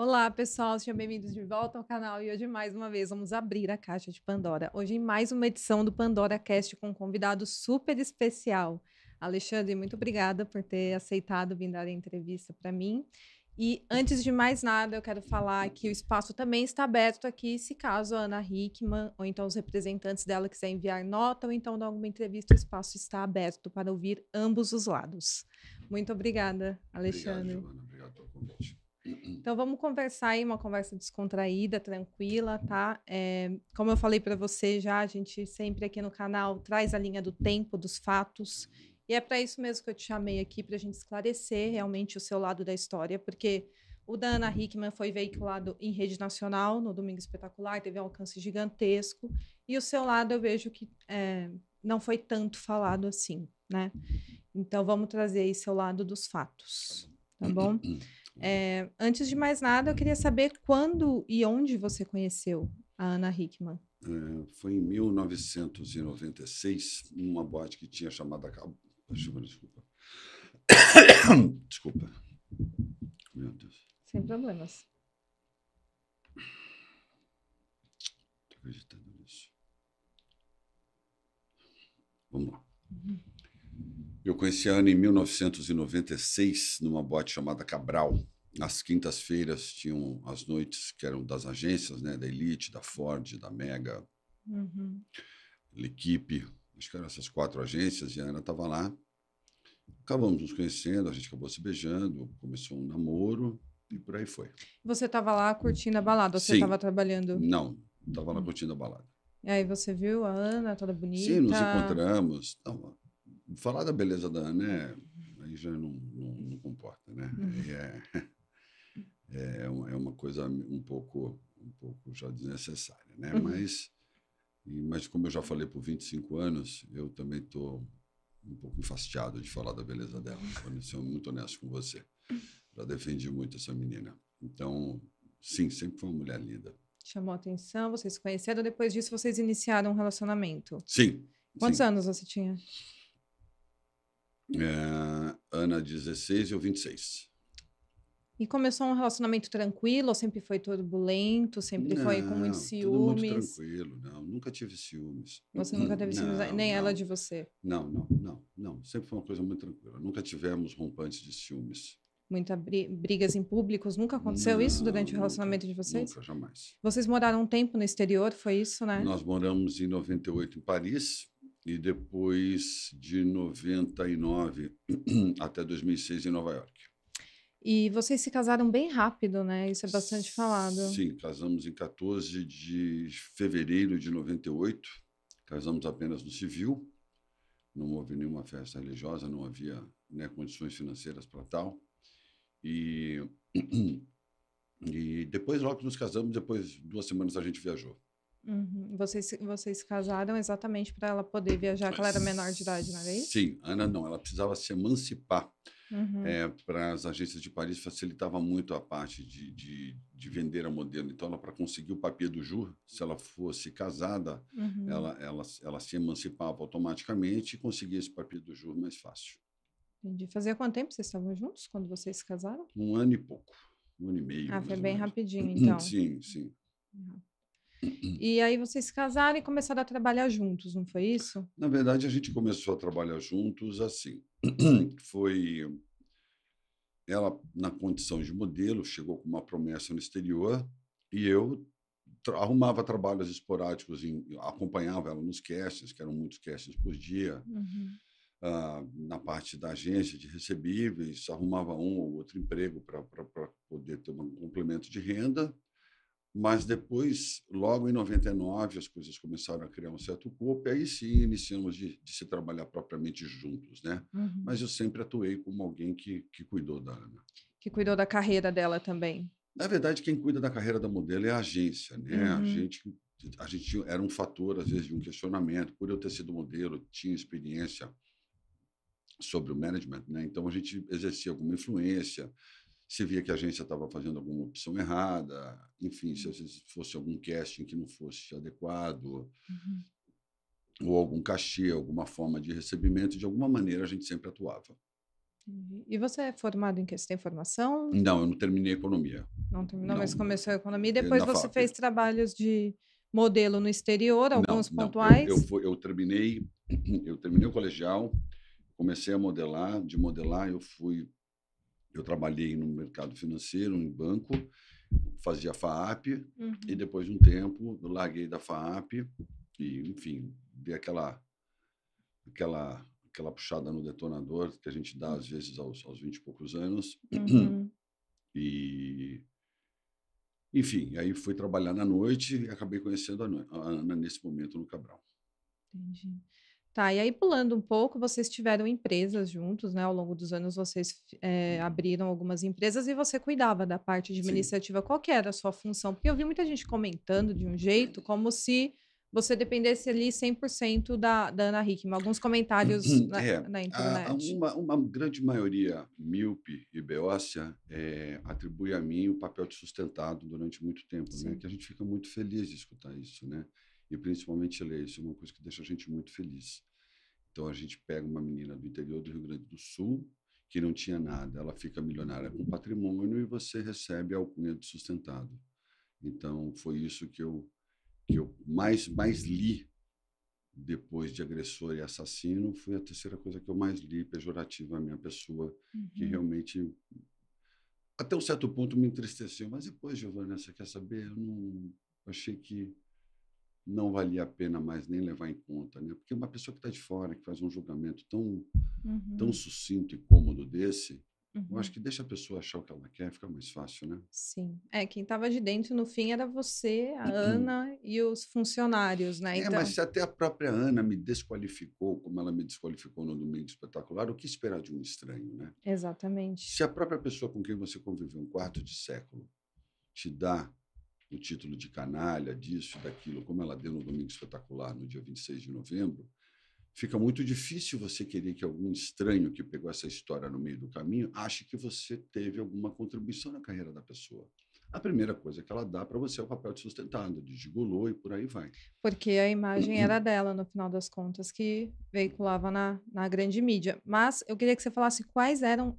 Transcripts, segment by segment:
Olá pessoal, sejam bem-vindos de volta ao canal e hoje mais uma vez vamos abrir a Caixa de Pandora. Hoje em mais uma edição do Pandora Cast com um convidado super especial. Alexandre, muito obrigada por ter aceitado vir dar a entrevista para mim. E antes de mais nada, eu quero falar que o espaço também está aberto aqui, se caso a Ana Hickmann ou então os representantes dela quiserem enviar nota ou então dar alguma entrevista, o espaço está aberto para ouvir ambos os lados. Muito obrigada, Alexandre. Obrigado, Giovana. Obrigado pelo convite. Então, vamos conversar aí, uma conversa descontraída, tranquila, tá? Como eu falei para você já, a gente sempre aqui no canal traz a linha do tempo, dos fatos, e é para isso mesmo que eu te chamei aqui, para a gente esclarecer realmente o seu lado da história, porque o da Ana Hickmann foi veiculado em rede nacional, no Domingo Espetacular, teve um alcance gigantesco, e o seu lado eu vejo que não foi tanto falado assim, né? Então, vamos trazer aí seu lado dos fatos, tá bom? Antes de mais nada, eu queria saber quando e onde você conheceu a Ana Hickmann. Foi em 1996, numa boate que tinha chamada... Desculpa. Meu Deus. Sem problemas. Estou acreditando nisso. Vamos lá. Eu conheci a Ana em 1996, numa boate chamada Cabral. Nas quintas-feiras tinham as noites que eram das agências, né? Da Elite, da Ford, da Mega, L'Equipe. Acho que eram essas 4 agências e a Ana estava lá. Acabamos nos conhecendo, a gente acabou se beijando, começou um namoro e por aí foi. Você estava lá curtindo a balada ou você estava trabalhando? Não, estava lá curtindo a balada. E aí você viu a Ana, toda bonita? Sim, nos encontramos. Não, falar da beleza da Ana, né? Aí já não comporta, né? É uma coisa um pouco já desnecessária, né? Mas como eu já falei por 25 anos, eu também estou um pouco enfastiado de falar da beleza dela. Vou ser muito honesto com você. Já defendi muito essa menina. Então, sim, sempre foi uma mulher linda. Chamou a atenção, vocês se conheceram, depois disso vocês iniciaram um relacionamento. Sim. Quantos anos você tinha? Ana, 16 e eu, 26. E começou um relacionamento tranquilo? Ou sempre foi turbulento? Sempre foi com muitos ciúmes? Tudo muito tranquilo, não. Nunca tive ciúmes. Você nunca teve ciúmes? Nem ela de você? Não. Sempre foi uma coisa muito tranquila. Nunca tivemos rompantes de ciúmes. Muitas brigas em públicos? Nunca aconteceu isso durante o relacionamento de vocês? Nunca, jamais. Vocês moraram um tempo no exterior, foi isso, né? Nós moramos em 98 em Paris. E depois de 99 até 2006 em Nova York. E vocês se casaram bem rápido, né? Isso é bastante falado. Sim, casamos em 14 de fevereiro de 98. Casamos apenas no civil. Não houve nenhuma festa religiosa, não havia, né, condições financeiras para tal. E depois, logo que nos casamos, depois 2 semanas a gente viajou. Vocês se casaram exatamente para ela poder viajar, que ela era menor de idade, não era isso? Sim, Ana não, ela precisava se emancipar. Para as agências de Paris facilitava muito a parte de vender a modelo. Então, ela, para conseguir o papier do jour, se ela fosse casada, ela se emancipava automaticamente e conseguia esse papier do jour mais fácil. Entendi. Fazia quanto tempo vocês estavam juntos quando vocês se casaram? 1 ano e pouco, 1 ano e meio. Ah, foi bem rapidinho, então. Sim. E aí vocês se casaram e começaram a trabalhar juntos, não foi isso? Na verdade, a gente começou a trabalhar juntos assim. Foi ela na condição de modelo, chegou com uma promessa no exterior e eu arrumava trabalhos esporádicos, acompanhava ela nos castings, que eram muitos castings por dia, na parte da agência de recebíveis, arrumava um ou outro emprego para poder ter um complemento de renda. Mas depois, logo em 99, as coisas começaram a criar um certo corpo, e aí sim iniciamos de se trabalhar propriamente juntos, né? Mas eu sempre atuei como alguém que cuidou da Ana. Que cuidou da carreira dela também. Na verdade, quem cuida da carreira da modelo é a agência, né? A gente era um fator, às vezes, de um questionamento. Por eu ter sido modelo, tinha experiência sobre o management, né? Então, a gente exercia alguma influência. Se via que a agência estava fazendo alguma opção errada, enfim, se às vezes fosse algum casting que não fosse adequado, ou algum cachê, alguma forma de recebimento, de alguma maneira a gente sempre atuava. Entendi. E você é formado em que? Você tem formação? Não, eu não terminei economia. Não terminou, mas começou a economia. E depois você fez trabalhos de modelo no exterior, alguns pontuais? Eu terminei o colegial, comecei a modelar. De modelar, eu trabalhei no mercado financeiro, em banco, fazia FAAP, e depois de um tempo eu larguei da FAAP e, enfim, dei aquela puxada no detonador que a gente dá, às vezes, aos 20 e poucos anos. E, enfim, aí fui trabalhar na noite e acabei conhecendo a Ana nesse momento no Cabral. Entendi. Tá, e aí pulando um pouco, vocês tiveram empresas juntos, né? Ao longo dos anos vocês abriram algumas empresas e você cuidava da parte administrativa. Sim. Qual que era a sua função? Porque eu vi muita gente comentando de um jeito como se você dependesse ali 100% da Ana Hickmann. Alguns comentários na internet. Uma grande maioria míope e beócia atribui a mim o papel de sustentado durante muito tempo, né? Que a gente fica muito feliz de escutar isso, né? E principalmente ler, isso é uma coisa que deixa a gente muito feliz. Então a gente pega uma menina do interior do Rio Grande do Sul, que não tinha nada, ela fica milionária com patrimônio e você recebe a alcunha de sustentado. Então foi isso que eu mais li depois de Agressor e Assassino, foi a terceira coisa que eu mais li, pejorativa à minha pessoa, que realmente, até um certo ponto, me entristeceu. Mas depois, Giovana, você quer saber? Eu achei que não valia a pena mais nem levar em conta, né? Porque uma pessoa que está de fora, que faz um julgamento tão sucinto e cômodo desse, eu acho que deixa a pessoa achar o que ela quer, fica mais fácil, né? Sim. Quem estava de dentro, no fim, era você, a Ana e os funcionários, né? Então... mas se até a própria Ana me desqualificou, como ela me desqualificou no Domingo Espetacular, o que esperar de um estranho, né? Exatamente. Se a própria pessoa com quem você conviveu um quarto de século te dá o título de canalha, disso, daquilo, como ela deu no Domingo Espetacular, no dia 26 de novembro, fica muito difícil você querer que algum estranho que pegou essa história no meio do caminho ache que você teve alguma contribuição na carreira da pessoa. A primeira coisa que ela dá para você é o papel de sustentado, de gigolô e por aí vai. Porque a imagem era dela, no final das contas, que veiculava na grande mídia. Mas eu queria que você falasse quais eram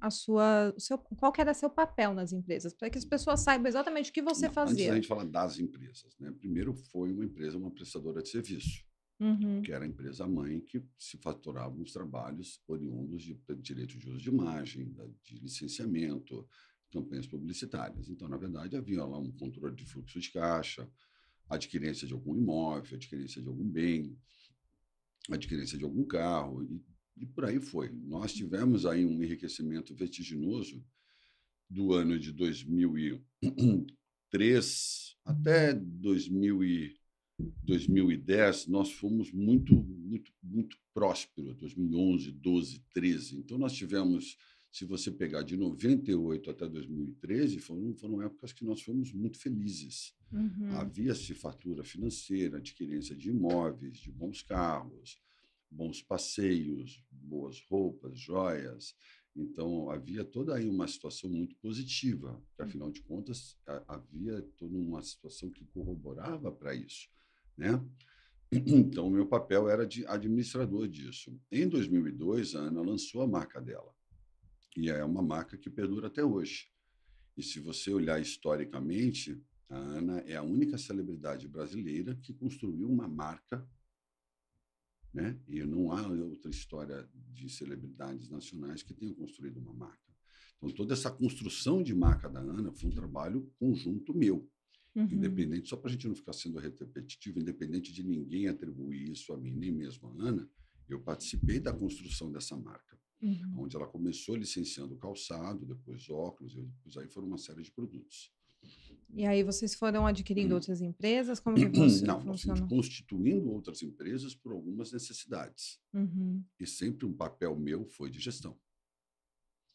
qual que era seu papel nas empresas, para que as pessoas saibam exatamente o que você fazia. Antes da gente falar das empresas, né? Primeiro foi uma empresa, uma prestadora de serviço, que era a empresa mãe, que se faturava uns trabalhos oriundos de direito de uso de imagem, de licenciamento, campanhas publicitárias. Então, na verdade, havia lá um controle de fluxo de caixa, adquirência de algum imóvel, adquirência de algum bem, adquirência de algum carro, e por aí foi. Nós tivemos aí um enriquecimento vertiginoso do ano de 2003 até 2010, nós fomos muito, muito, muito prósperos, 2011, 12, 13. Então, nós tivemos... Se você pegar de 98 até 2013, foram épocas que nós fomos muito felizes. Havia-se fatura financeira, adquirência de imóveis, de bons carros, bons passeios, boas roupas, joias. Então, havia toda aí uma situação muito positiva, que, afinal de contas, havia toda uma situação que corroborava para isso, né? Então, meu papel era de administrador disso. Em 2002, a Ana lançou a marca dela. E é uma marca que perdura até hoje. E se você olhar historicamente, a Ana é a única celebridade brasileira que construiu uma marca, né? E não há outra história de celebridades nacionais que tenham construído uma marca. Então, toda essa construção de marca da Ana foi um trabalho conjunto meu. Independente, só para a gente não ficar sendo repetitivo, independente de ninguém atribuir isso a mim, nem mesmo a Ana, eu participei da construção dessa marca. Onde ela começou licenciando calçado, depois óculos, depois aí foram uma série de produtos. E aí vocês foram adquirindo outras empresas? Como que funcionou? Nós fomos constituindo outras empresas por algumas necessidades. E sempre um papel meu foi de gestão.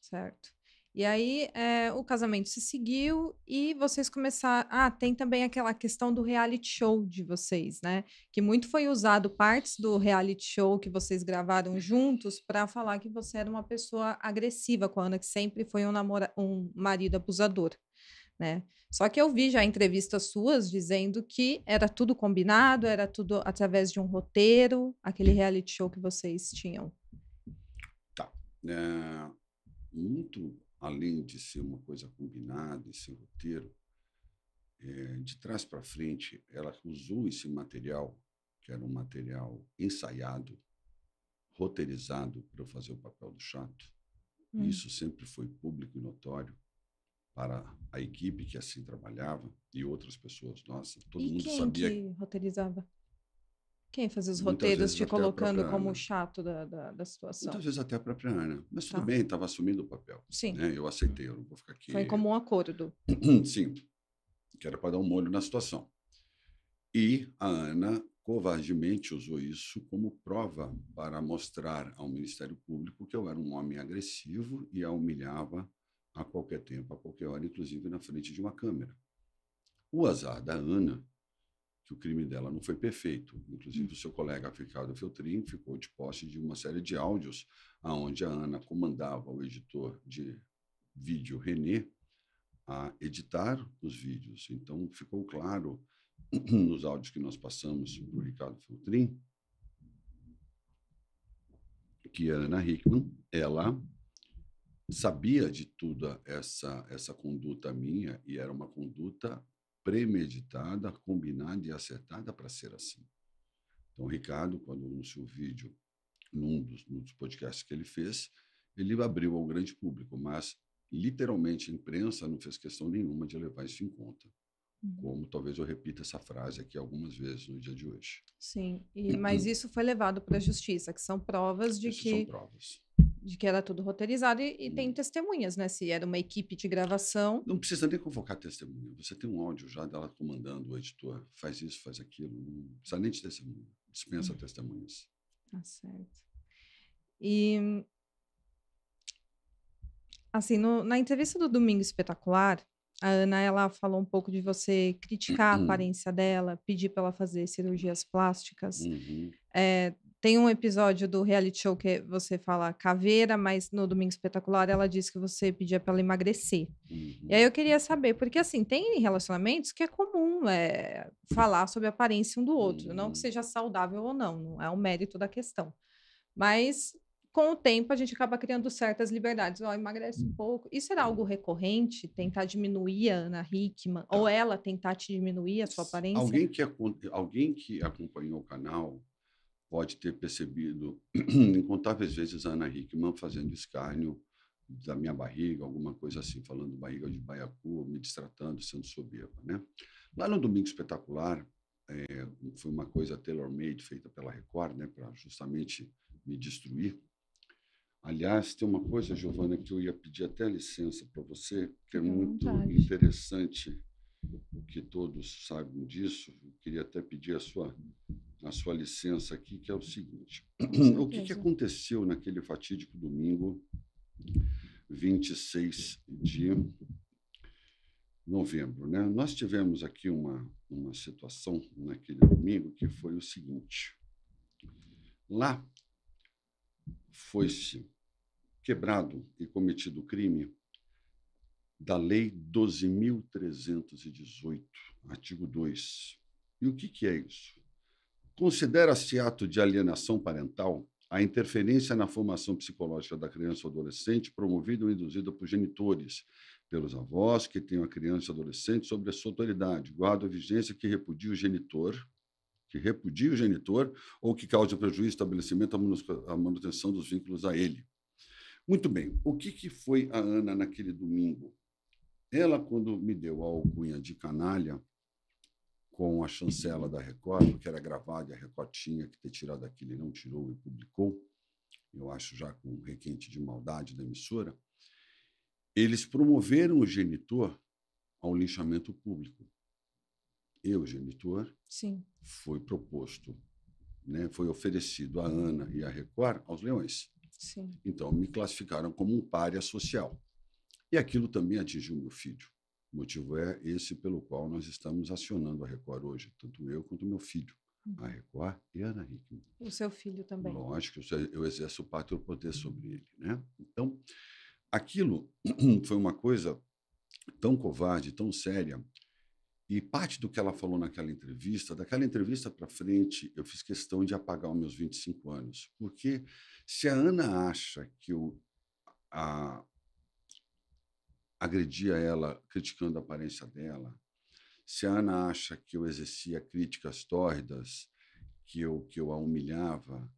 Certo. E aí o casamento se seguiu e vocês começaram... tem também aquela questão do reality show de vocês, né? Que muito foi usado partes do reality show que vocês gravaram juntos para falar que você era uma pessoa agressiva com a Ana, que sempre foi um marido abusador, né? Só que eu vi já entrevistas suas dizendo que era tudo combinado, era tudo através de um roteiro, aquele reality show que vocês tinham. Tá. muito além de ser uma coisa combinada, esse roteiro, de trás para frente, ela usou esse material, que era um material ensaiado, roteirizado para eu fazer o papel do chato. E isso sempre foi público e notório para a equipe que assim trabalhava e outras pessoas nossas. Todo mundo sabia. Quem que roteirizava? Quem fazia os roteiros te colocando como o chato da situação? Muitas vezes até a própria Ana. Mas tudo bem, estava assumindo o papel. Sim. Né? Eu aceitei, eu não vou ficar aqui. Foi como um acordo. Sim, que era para dar um molho na situação. E a Ana covardemente usou isso como prova para mostrar ao Ministério Público que eu era um homem agressivo e a humilhava a qualquer tempo, a qualquer hora, inclusive na frente de uma câmera. O azar da Ana, que o crime dela não foi perfeito. Inclusive, o seu colega Ricardo Feltrin ficou de posse de uma série de áudios onde a Ana comandava o editor de vídeo René a editar os vídeos. Então, ficou claro nos áudios que nós passamos para o Ricardo Feltrin que a Ana Hickmann, ela sabia de toda essa conduta minha e era uma conduta premeditada, combinada e acertada para ser assim. Então, o Ricardo, quando anunciou o vídeo num dos podcasts que ele fez, ele abriu ao grande público, mas literalmente a imprensa não fez questão nenhuma de levar isso em conta. Como talvez eu repita essa frase aqui algumas vezes no dia de hoje. Sim, mas isso foi levado para a justiça, que são provas de que... São provas. De que era tudo roteirizado e tem testemunhas, né? Se era uma equipe de gravação... Não precisa nem convocar testemunha. Você tem um áudio já dela comandando o editor. Faz isso, faz aquilo. Não precisa nem de testemunha. Dispensa testemunhas. Tá certo. E... Assim, na entrevista do Domingo Espetacular, a Ana, ela falou um pouco de você criticar a aparência dela, pedir para ela fazer cirurgias plásticas. Tem um episódio do reality show que você fala caveira, mas no Domingo Espetacular ela disse que você pedia para ela emagrecer. E aí eu queria saber, porque assim, tem relacionamentos que é comum falar sobre a aparência um do outro, não que seja saudável ou não, não é o mérito da questão. Mas com o tempo a gente acaba criando certas liberdades, emagrece um pouco. Isso era algo recorrente, tentar diminuir a Ana Hickmann, ou ela tentar te diminuir a sua aparência? Alguém que acompanhou o canal pode ter percebido incontáveis vezes a Ana Hickmann fazendo escárnio da minha barriga, alguma coisa assim, falando barriga de baiacu, me destratando, sendo soberba, né? Lá no Domingo Espetacular, foi uma coisa tailor-made feita pela Record, né, para justamente me destruir. Aliás, tem uma coisa, Giovana, que eu ia pedir até licença para você, que é muito interessante que todos saibam disso. Eu queria até pedir a sua licença aqui, que é o seguinte. O que aconteceu naquele fatídico domingo, 26 de novembro, né? Nós tivemos aqui uma situação naquele domingo que foi o seguinte. Lá foi-se quebrado e cometido o crime da Lei 12.318, artigo 2. E o que é isso? Considera-se ato de alienação parental a interferência na formação psicológica da criança ou adolescente promovida ou induzida por genitores, pelos avós que tenham a criança ou adolescente sobre a sua autoridade, guarda a vigência que repudie o genitor ou que cause prejuízo ao estabelecimento à manutenção dos vínculos a ele. Muito bem, o que foi a Ana naquele domingo? Ela, quando me deu a alcunha de canalha, com a chancela da Record, porque era gravado e a Record tinha que ter tirado aquilo e não tirou e publicou, eu acho já com um requinte de maldade da emissora, eles promoveram o genitor ao linchamento público. Eu, genitor, foi proposto, né, foi oferecido a Ana e a Record aos leões. Sim. Então, me classificaram como um pária social. E aquilo também atingiu meu filho. O motivo é esse pelo qual nós estamos acionando a Record hoje, tanto eu quanto meu filho, a Record e a Ana Hickmann. O seu filho também. Lógico, eu exerço o pátrio poder sobre ele, né? Então, aquilo foi uma coisa tão covarde, tão séria, e parte do que ela falou naquela entrevista, daquela entrevista para frente, eu fiz questão de apagar os meus 25 anos, porque se a Ana acha que eu agredia ela criticando a aparência dela, se a Ana acha que eu exercia críticas tórridas, que eu a humilhava,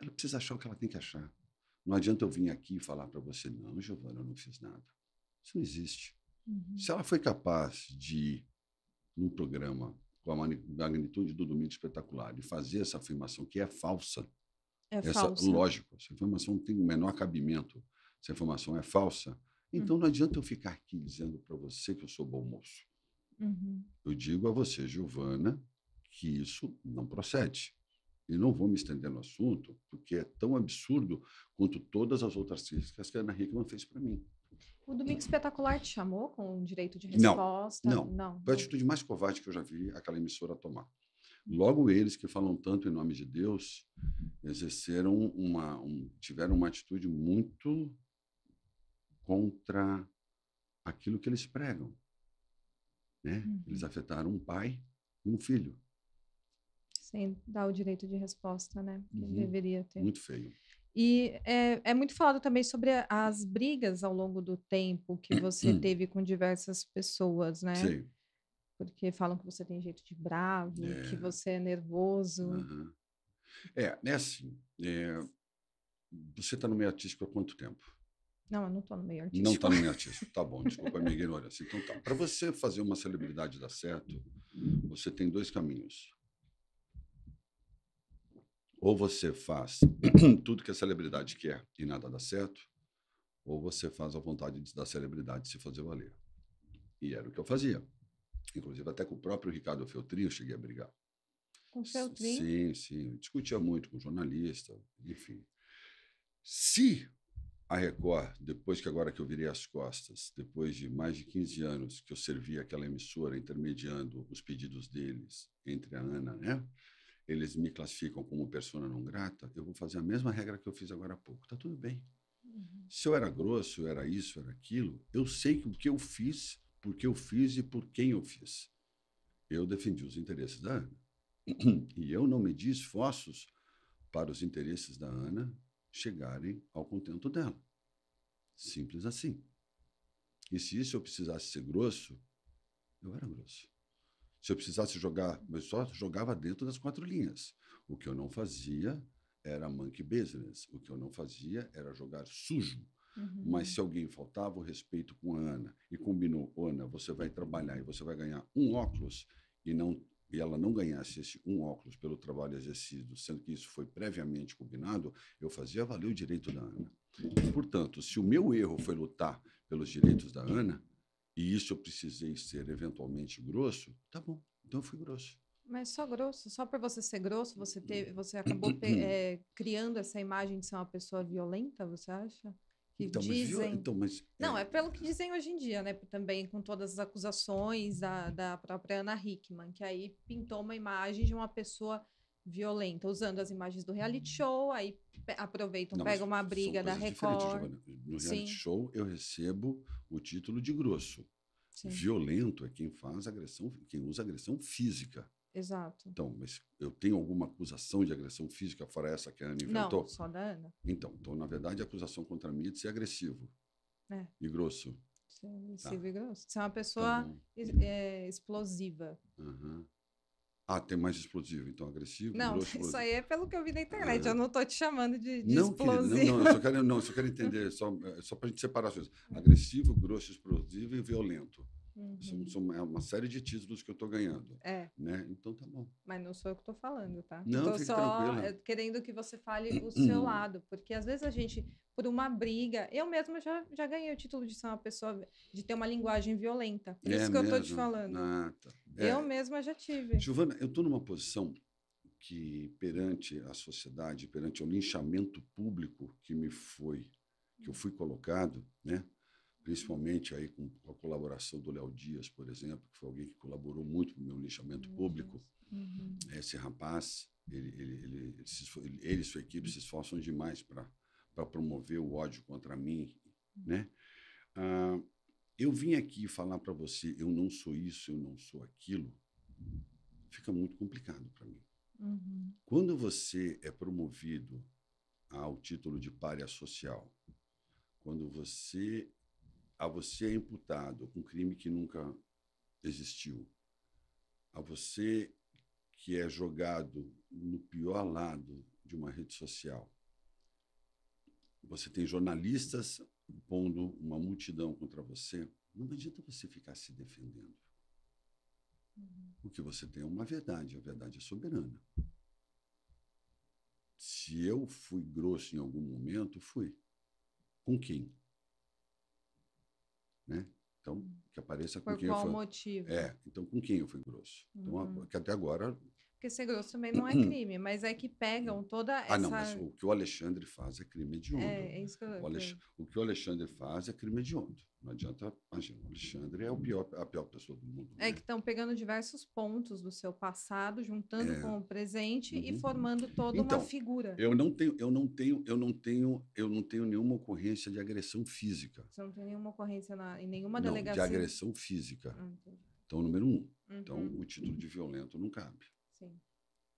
ela precisa achar o que ela tem que achar. Não adianta eu vir aqui e falar para você, não, Giovana, eu não fiz nada. Isso não existe. Uhum. Se ela foi capaz de, num programa com a magnitude do Domingo Espetacular, de fazer essa afirmação que é falsa, lógico, essa informação não tem o menor cabimento, essa informação é falsa, então não adianta eu ficar aqui dizendo para você que eu sou bom moço. Uhum. Eu digo a você, Giovana, que isso não procede. E não vou me estender no assunto, porque é tão absurdo quanto todas as outras críticas que a Ana Hickmann fez para mim. O Domingo Espetacular te chamou com direito de resposta? Não. Foi a atitude mais covarde que eu já vi aquela emissora tomar. Logo eles, que falam tanto em nome de Deus, exerceram tiveram uma atitude muito contra aquilo que eles pregam, né? Uhum. Eles afetaram um pai e um filho. Sem dar o direito de resposta, né? Que deveria ter. Muito feio. E é muito falado também sobre as brigas ao longo do tempo que você teve com diversas pessoas, né? Sim. Porque falam que você tem jeito de bravo, que você é nervoso. Uhum. Você está no meio artístico há quanto tempo? Não, eu não estou no meio artístico. Não está no meio artístico, tá bom, desculpa a minha ignorância. Então tá, para você fazer uma celebridade dar certo, você tem dois caminhos. Ou você faz tudo que a celebridade quer e nada dá certo, ou você faz a vontade da celebridade se fazer valer. E era o que eu fazia. Inclusive, até com o próprio Ricardo Feltrin eu cheguei a brigar. Com o Feltrin? Sim. Eu discutia muito com o jornalista, enfim. Se a Record, depois que agora que eu virei as costas, depois de mais de 15 anos que eu servi aquela emissora intermediando os pedidos deles entre a Ana, né? Eles me classificam como persona não grata, eu vou fazer a mesma regra que eu fiz agora há pouco. Tá tudo bem. Uhum. Se eu era grosso, eu era isso, eu era aquilo, eu sei que o que eu fiz, por que eu fiz e por quem eu fiz. Eu defendi os interesses da Ana. E eu não medi esforços para os interesses da Ana chegarem ao contento dela. Simples assim. E se isso eu precisasse ser grosso, eu era grosso. Se eu precisasse jogar, eu só jogava dentro das quatro linhas. O que eu não fazia era monkey business. O que eu não fazia era jogar sujo. Uhum. Mas se alguém faltava o respeito com a Ana e combinou, Ana, você vai trabalhar e você vai ganhar um óculos, e ela não ganhasse esse um óculos pelo trabalho exercido, sendo que isso foi previamente combinado, eu fazia valer o direito da Ana. E, portanto, se o meu erro foi lutar pelos direitos da Ana, e isso eu precisei ser eventualmente grosso, tá bom, então eu fui grosso. Mas só grosso? Só por você ser grosso, você acabou criando essa imagem de ser uma pessoa violenta, você acha? Que então, dizem... Não, é pelo que dizem hoje em dia, né? Também com todas as acusações da própria Ana Hickmann, que aí pintou uma imagem de uma pessoa violenta, usando as imagens do reality show, aí aproveitam, pegam uma briga da Record. No reality show eu recebo o título de grosso. Sim. Violento é quem faz agressão, quem usa agressão física. Exato. Então, mas eu tenho alguma acusação de agressão física fora essa que a Ana inventou? Não, só da Ana. Então na verdade a acusação contra mim é de ser agressivo e grosso. Ser agressivo e grosso. Você é uma pessoa explosiva. Uhum. Ah, tem mais explosivo, então agressivo? Não, grosso, isso aí é pelo que eu vi na internet, eu não estou te chamando de explosivo. Querido, eu só quero entender, só para a gente separar as coisas. Agressivo, grosso, explosivo e violento. Uhum. É uma série de títulos que eu estou ganhando. Né? Então tá bom. Mas não sou eu que estou falando, tá? Não, fique tranquila. Estou só querendo que você fale o seu lado, porque às vezes a gente, por uma briga... Eu mesma já ganhei o título de ser uma pessoa, de ter uma linguagem violenta. Por isso que eu estou te falando. Ah, tá. Eu mesma já tive. Giovana, eu estou numa posição que, perante a sociedade, perante o linchamento público que eu fui colocado, né? Principalmente aí com a colaboração do Léo Dias, por exemplo, que foi alguém que colaborou muito com o meu linchamento público. Uhum. Esse rapaz, ele e sua equipe se esforçam demais para promover o ódio contra mim, né? Eu vim aqui falar para você, eu não sou isso, eu não sou aquilo, fica muito complicado para mim. Uhum. Quando você é promovido ao título de pária social, quando você a você é imputado com um crime que nunca existiu, a você que é jogado no pior lado de uma rede social. Você tem jornalistas pondo uma multidão contra você. Não adianta você ficar se defendendo. Uhum. O que você tem é uma verdade. A verdade é soberana. Se eu fui grosso em algum momento, fui. Com quem? Né? Então, que apareça com quem eu fui. Por qual motivo? É, então com quem eu fui grosso. Uhum. Então, que até agora... Porque ser grosso também não é crime, mas é que pegam toda essa... Ah, não, mas o que o Alexandre faz é crime hediondo. É isso que eu... O que o Alexandre faz é crime hediondo. Não adianta... Imagina, o Alexandre é a pior pessoa do mundo. É, né? Que estão pegando diversos pontos do seu passado, juntando com o presente e formando toda uma figura. Eu não tenho nenhuma ocorrência de agressão física. Você não tem nenhuma ocorrência em nenhuma delegacia? Não, de agressão física. Então, número 1. Então, o título de violento não cabe. Sim.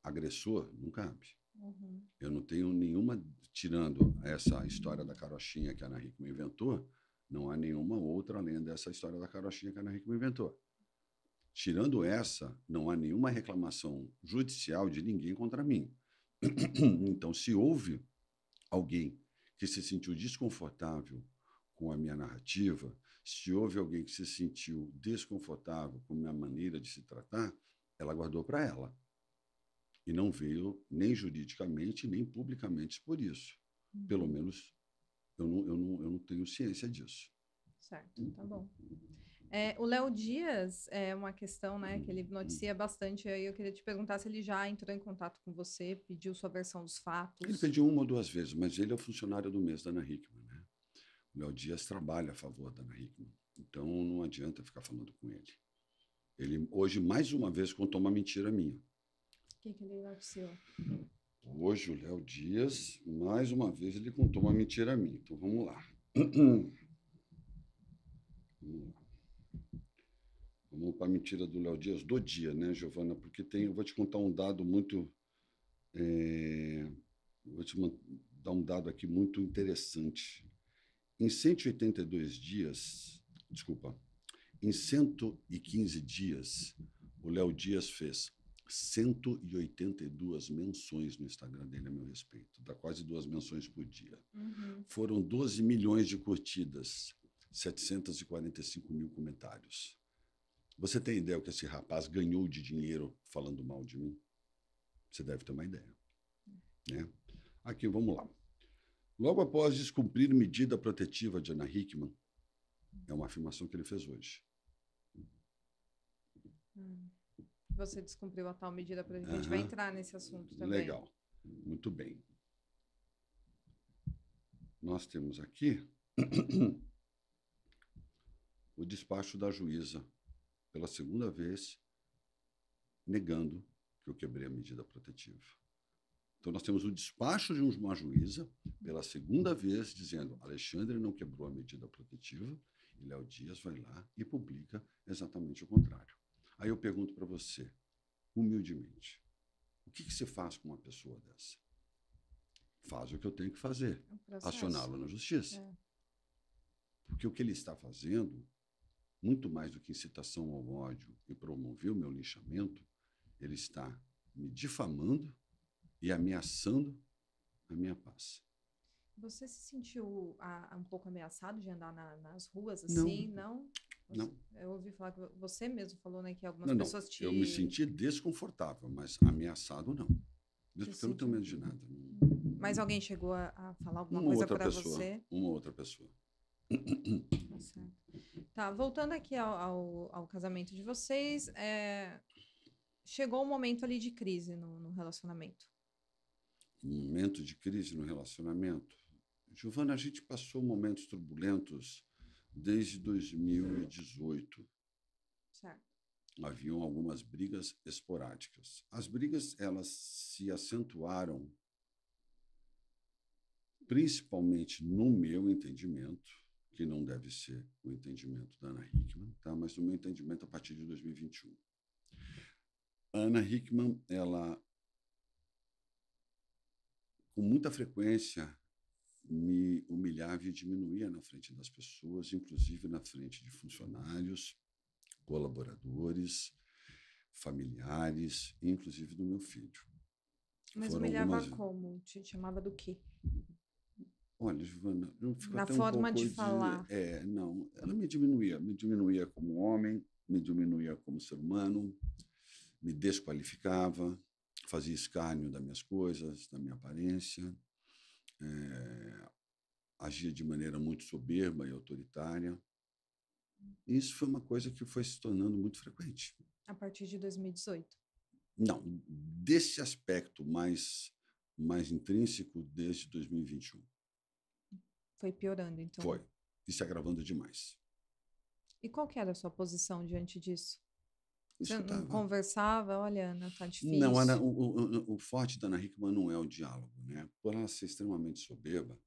Agressor não cabe. Uhum. Eu não tenho nenhuma, tirando essa história da carochinha que a Ana Hickmann inventou, não há nenhuma outra além dessa história da carochinha que a Ana Hickmann inventou. Tirando essa, não há nenhuma reclamação judicial de ninguém contra mim. Então, se houve alguém que se sentiu desconfortável com a minha narrativa, se houve alguém que se sentiu desconfortável com a minha maneira de se tratar, ela guardou para ela. E não veio nem juridicamente, nem publicamente por isso. Pelo menos eu não tenho ciência disso. Certo, tá bom. O Léo Dias é uma questão, né, que ele noticia bastante. Aí eu queria te perguntar se ele já entrou em contato com você, pediu sua versão dos fatos. Ele pediu uma ou duas vezes, mas ele é o funcionário do mês da Ana Hickmann, né? O Léo Dias trabalha a favor da Ana Hickmann. Então não adianta ficar falando com ele. Ele hoje, mais uma vez, contou uma mentira minha. O que ele noticiou? Hoje, o Léo Dias, mais uma vez, ele contou uma mentira minha. Então, vamos lá. Vamos para a mentira do Léo Dias do dia, né, Giovana? Porque tem, eu vou te contar um dado muito... vou te dar um dado aqui muito interessante. Em 182 dias... Desculpa. Em 115 dias, o Léo Dias fez 182 menções no Instagram dele a meu respeito. Dá quase 2 menções por dia. Uhum. Foram 12 milhões de curtidas, 745 mil comentários. Você tem ideia o que esse rapaz ganhou de dinheiro falando mal de mim? Você deve ter uma ideia, né? Aqui, vamos lá. Logo após descumprir medida protetiva de Ana Hickmann, é uma afirmação que ele fez hoje. Você descumpriu a tal medida para a gente vai entrar nesse assunto também. Legal, muito bem. Nós temos aqui o despacho da juíza, pela segunda vez, negando que eu quebrei a medida protetiva. Então, nós temos o despacho de uma juíza, pela segunda vez, dizendo Alexandre não quebrou a medida protetiva, e Léo Dias vai lá e publica exatamente o contrário. Aí eu pergunto para você, humildemente, o que você faz com uma pessoa dessa? Faz o que eu tenho que fazer, acioná-lo na justiça. Porque o que ele está fazendo, muito mais do que incitação ao ódio e promover o meu linchamento, ele está me difamando e ameaçando a minha paz. Você se sentiu um pouco ameaçado de andar nas ruas assim? Não. Eu ouvi falar que você mesmo falou, né, que algumas pessoas te... Eu me senti desconfortável, mas ameaçado não. Mesmo porque eu não tenho medo de nada. Mas alguém chegou a falar alguma coisa para você? Uma outra pessoa. Tá certo. Tá, voltando aqui ao casamento de vocês, chegou um momento ali de crise no relacionamento. Um momento de crise no relacionamento? Giovana, a gente passou momentos turbulentos desde 2018. Certo. Haviam algumas brigas esporádicas. As brigas, elas se acentuaram principalmente no meu entendimento, que não deve ser o entendimento da Ana Hickmann, tá? Mas no meu entendimento a partir de 2021. A Ana Hickmann, ela... com muita frequência, me humilhava e diminuía na frente das pessoas, inclusive na frente de funcionários, colaboradores, familiares, inclusive do meu filho. Mas humilhava como? Te chamava do quê? Olha, Giovana, eu fico até um pouco... Na forma de falar. É, não, ela me diminuía como homem, me diminuía como ser humano, me desqualificava, fazia escárnio das minhas coisas, da minha aparência, agia de maneira muito soberba e autoritária. Isso foi uma coisa que foi se tornando muito frequente. A partir de 2018? Não, desse aspecto mais intrínseco desde 2021. Foi piorando, então? Foi, e se agravando demais. E qual que era a sua posição diante disso? Você não conversava? Olha, Ana, tá difícil. Não, Ana, o forte da Ana Hickmann não é o diálogo, né? Por ela ser extremamente soberba,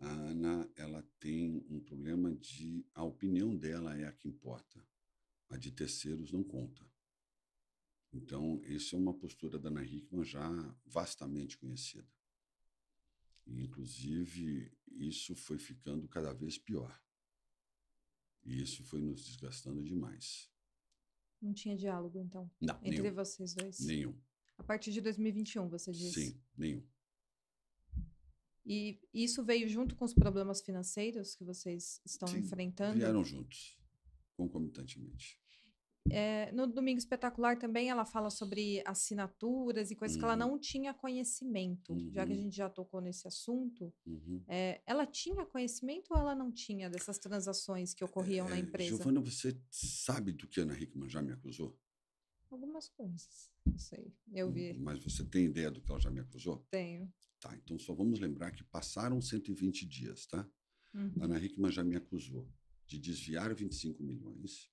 a Ana, ela tem um problema de... A opinião dela é a que importa. A de terceiros não conta. Então, isso é uma postura da Ana Hickmann já vastamente conhecida. E, inclusive, isso foi ficando cada vez pior. E isso foi nos desgastando demais. Não tinha diálogo, então? Não, entre nenhum. Vocês dois? Nenhum. A partir de 2021, você disse? Sim, nenhum. E isso veio junto com os problemas financeiros que vocês estão Sim, enfrentando? Vieram juntos, concomitantemente. É, no Domingo Espetacular também ela fala sobre assinaturas e coisas que ela não tinha conhecimento. Uhum. Já que a gente já tocou nesse assunto, ela tinha conhecimento ou ela não tinha dessas transações que ocorriam na empresa? Giovana, você sabe do que a Ana Hickmann já me acusou? Algumas coisas, não sei. Eu vi. Mas você tem ideia do que ela já me acusou? Tenho. Tá, então só vamos lembrar que passaram 120 dias, tá? Uhum. A Ana Hickmann já me acusou de desviar 25 milhões,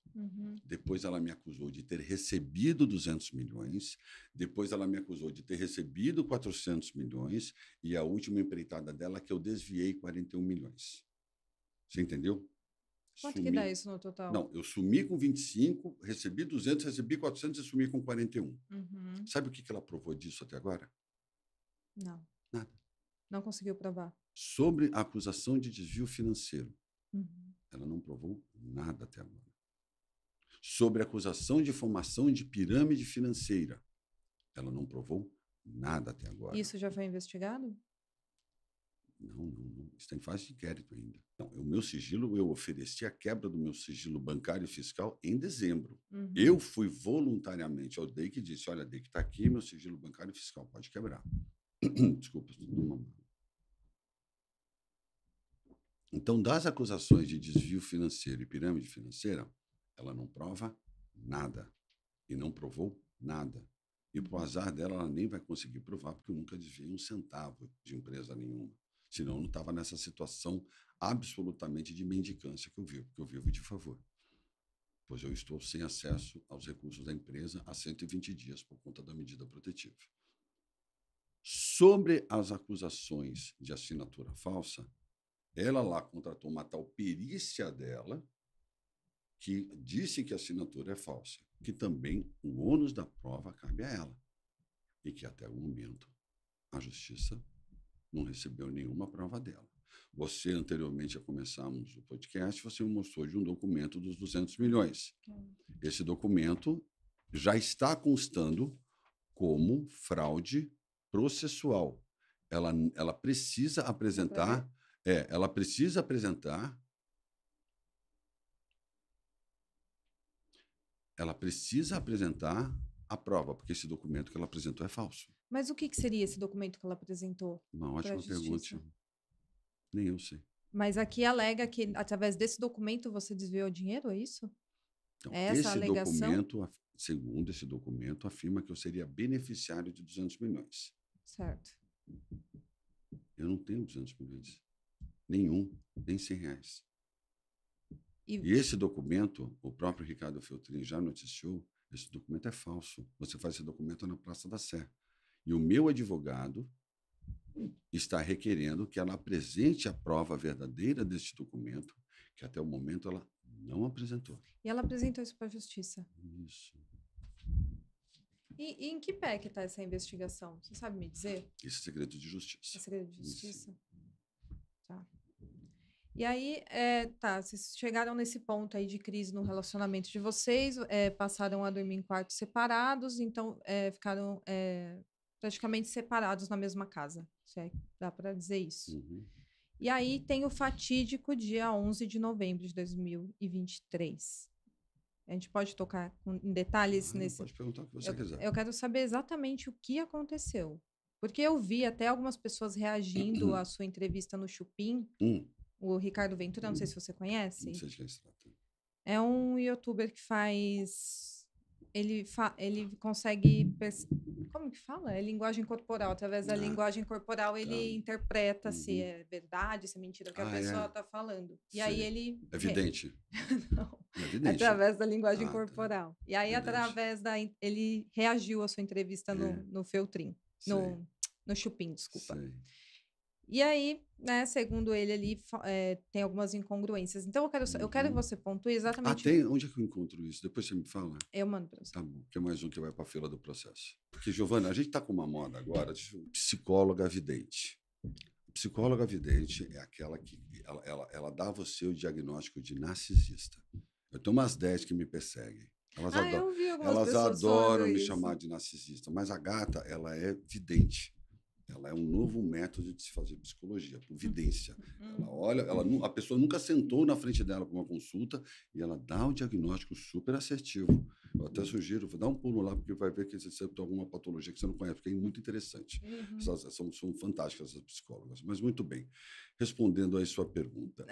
depois ela me acusou de ter recebido 200 milhões, depois ela me acusou de ter recebido 400 milhões e a última empreitada dela é que eu desviei 41 milhões. Você entendeu? Quanto que dá isso no total? Não, eu sumi com 25, recebi 200, recebi 400 e sumi com 41. Uhum. Sabe o que ela provou disso até agora? Não. Nada. Não conseguiu provar? Sobre a acusação de desvio financeiro. Uhum. Ela não provou nada até agora. Sobre a acusação de formação de pirâmide financeira, ela não provou nada até agora. Isso já foi investigado? Não. Está em fase de inquérito ainda. Não, o meu sigilo, eu ofereci a quebra do meu sigilo bancário e fiscal em dezembro. Uhum. Eu fui voluntariamente ao DIC e disse, olha, DIC, está aqui meu sigilo bancário e fiscal, pode quebrar. Desculpa, não. Então, das acusações de desvio financeiro e pirâmide financeira, ela não prova nada. E não provou nada. E, por azar dela, ela nem vai conseguir provar, porque eu nunca desviei um centavo de empresa nenhuma. Senão, eu não estava nessa situação absolutamente de mendicância que eu vivo, porque eu vivo de favor. Pois eu estou sem acesso aos recursos da empresa há 120 dias por conta da medida protetiva. Sobre as acusações de assinatura falsa, ela lá contratou uma tal perícia dela que disse que a assinatura é falsa, que também o ônus da prova cabe a ela e que até o momento a justiça não recebeu nenhuma prova dela. Você, anteriormente, já começamos o podcast, você me mostrou de um documento dos 200 milhões. Esse documento já está constando como fraude processual. Ela precisa apresentar... ela precisa apresentar... Ela precisa apresentar a prova, porque esse documento que ela apresentou é falso. Mas o que seria esse documento que ela apresentou? Uma ótima pergunta. Nem eu sei. Mas aqui alega que, através desse documento, você desviou dinheiro, é isso? Então, é essa alegação? Esse documento, segundo esse documento, afirma que eu seria beneficiário de 200 milhões. Certo. Eu não tenho 200 milhões. Nenhum, nem R$100. E esse documento, o próprio Ricardo Feltrin já noticiou, esse documento é falso. Você faz esse documento na Praça da Sé. E o meu advogado está requerendo que ela apresente a prova verdadeira deste documento, que até o momento ela não apresentou. E ela apresentou isso para a Justiça? Isso. E em que pé que está essa investigação? Você sabe me dizer? Isso é segredo de justiça. É segredo de justiça? Isso. E aí, tá, vocês chegaram nesse ponto aí de crise no relacionamento de vocês, passaram a dormir em quartos separados, então ficaram praticamente separados na mesma casa, dá para dizer isso. Uhum. E aí tem o fatídico dia 11 de novembro de 2023. A gente pode tocar em detalhes nesse... Pode perguntar o que você quiser. Eu quero saber exatamente o que aconteceu. Porque eu vi até algumas pessoas reagindo à sua entrevista no Chupim. O Ricardo Ventura, não sei se você conhece. Não sei de quem se trata. É um youtuber que faz... Ele consegue... Como que fala? É linguagem corporal. Através da linguagem corporal ele interpreta se é verdade, se é mentira o que a pessoa está falando. E aí ele... É vidente. Não. Evidente. Através da linguagem corporal. Tá. E aí, evidente. Através da... Ele reagiu à sua entrevista no Feltrin. No Chupim, desculpa. Sei. E aí, né, segundo ele ali, tem algumas incongruências. Então, eu quero que você pontue exatamente... Ah, tem? Onde é que eu encontro isso? Depois você me fala. Eu mando para você. Tá bom, que é mais um que vai para a fila do processo. Porque, Giovana, a gente está com uma moda agora de psicóloga vidente. Psicóloga vidente é aquela que ela dá a você o diagnóstico de narcisista. Eu tenho umas 10 que me perseguem. Elas adoram me chamar de narcisista, mas a gata, ela é vidente. Ela é um novo método de se fazer psicologia, por vidência. Ela olha, a pessoa nunca sentou na frente dela para uma consulta e ela dá um diagnóstico super assertivo. Eu até sugiro, dá um pulo lá, porque vai ver que você tem alguma patologia que você não conhece, porque é muito interessante. São fantásticas essas psicólogas. Mas muito bem, respondendo aí sua pergunta.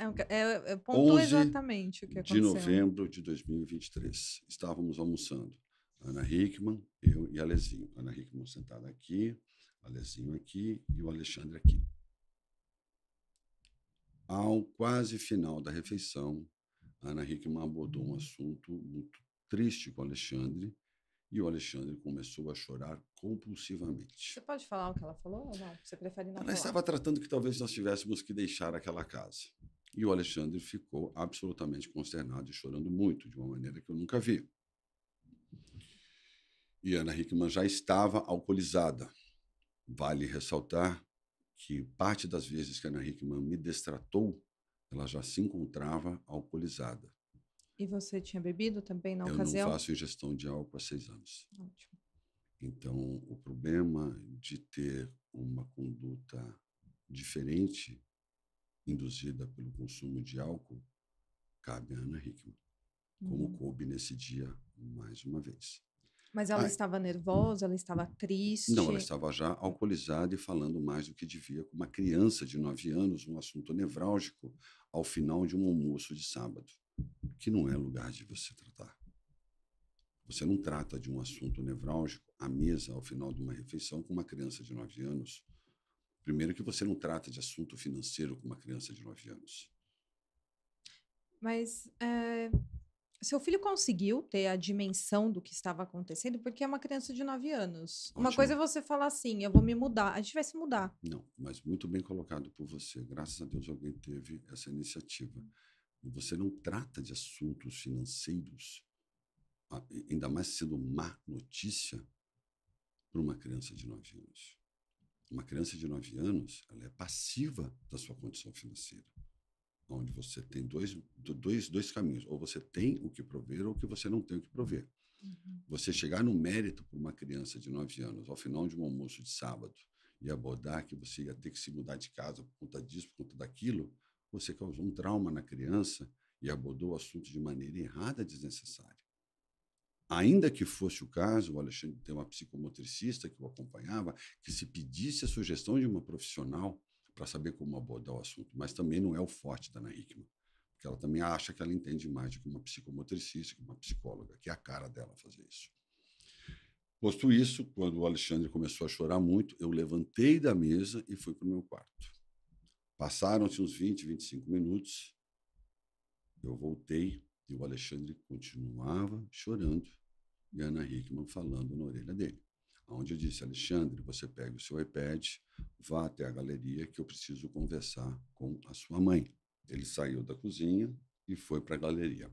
Pontua exatamente o que aconteceu. 11 de novembro de 2023, estávamos almoçando. Ana Hickmann, eu e Alezinho. Ana Hickmann sentada aqui, Alezinho aqui e o Alexandre aqui. Ao quase final da refeição, a Ana Hickmann abordou um assunto muito triste com o Alexandre e o Alexandre começou a chorar compulsivamente. Você pode falar o que ela falou ou não? Você prefere não falar? Ela estava tratando que talvez nós tivéssemos que deixar aquela casa. E o Alexandre ficou absolutamente consternado e chorando muito, de uma maneira que eu nunca vi. E a Ana Hickmann já estava alcoolizada. Vale ressaltar que parte das vezes que a Ana Hickmann me destratou, ela já se encontrava alcoolizada. E você tinha bebido também na ocasião? Eu não faço ingestão de álcool há 6 anos. Ótimo. Então, o problema de ter uma conduta diferente induzida pelo consumo de álcool cabe à Ana Hickmann, como coube nesse dia mais uma vez. Mas ela estava nervosa, ela estava triste? Não, ela estava já alcoolizada e falando mais do que devia com uma criança de 9 anos, um assunto nevrálgico, ao final de um almoço de sábado, que não é lugar de você tratar. Você não trata de um assunto nevrálgico à mesa, ao final de uma refeição, com uma criança de 9 anos. Primeiro que você não trata de assunto financeiro com uma criança de 9 anos. Mas... Seu filho conseguiu ter a dimensão do que estava acontecendo, porque é uma criança de 9 anos. Ótimo. Uma coisa é você falar assim, eu vou me mudar. A gente vai se mudar. Não, mas muito bem colocado por você. Graças a Deus alguém teve essa iniciativa. Você não trata de assuntos financeiros, ainda mais sendo má notícia, para uma criança de 9 anos. Uma criança de 9 anos, ela é passiva da sua condição financeira. Onde você tem dois caminhos. Ou você tem o que prover ou que você não tem o que prover. Você chegar no mérito para uma criança de 9 anos, ao final de um almoço de sábado, e abordar que você ia ter que se mudar de casa por conta disso, por conta daquilo, você causou um trauma na criança e abordou o assunto de maneira errada, desnecessária. Ainda que fosse o caso, o Alexandre tem uma psicomotricista que o acompanhava, que se pedisse a sugestão de uma profissional para saber como abordar o assunto, mas também não é o forte da Ana Hickmann, porque ela também acha que ela entende mais do que uma psicomotricista, que uma psicóloga, que é a cara dela fazer isso. Posto isso, quando o Alexandre começou a chorar muito, eu levantei da mesa e fui para o meu quarto. Passaram-se uns 20, 25 minutos, eu voltei e o Alexandre continuava chorando e a Ana Hickmann falando na orelha dele. Onde eu disse, Alexandre, você pega o seu iPad, vá até a galeria que eu preciso conversar com a sua mãe. Ele saiu da cozinha e foi para a galeria.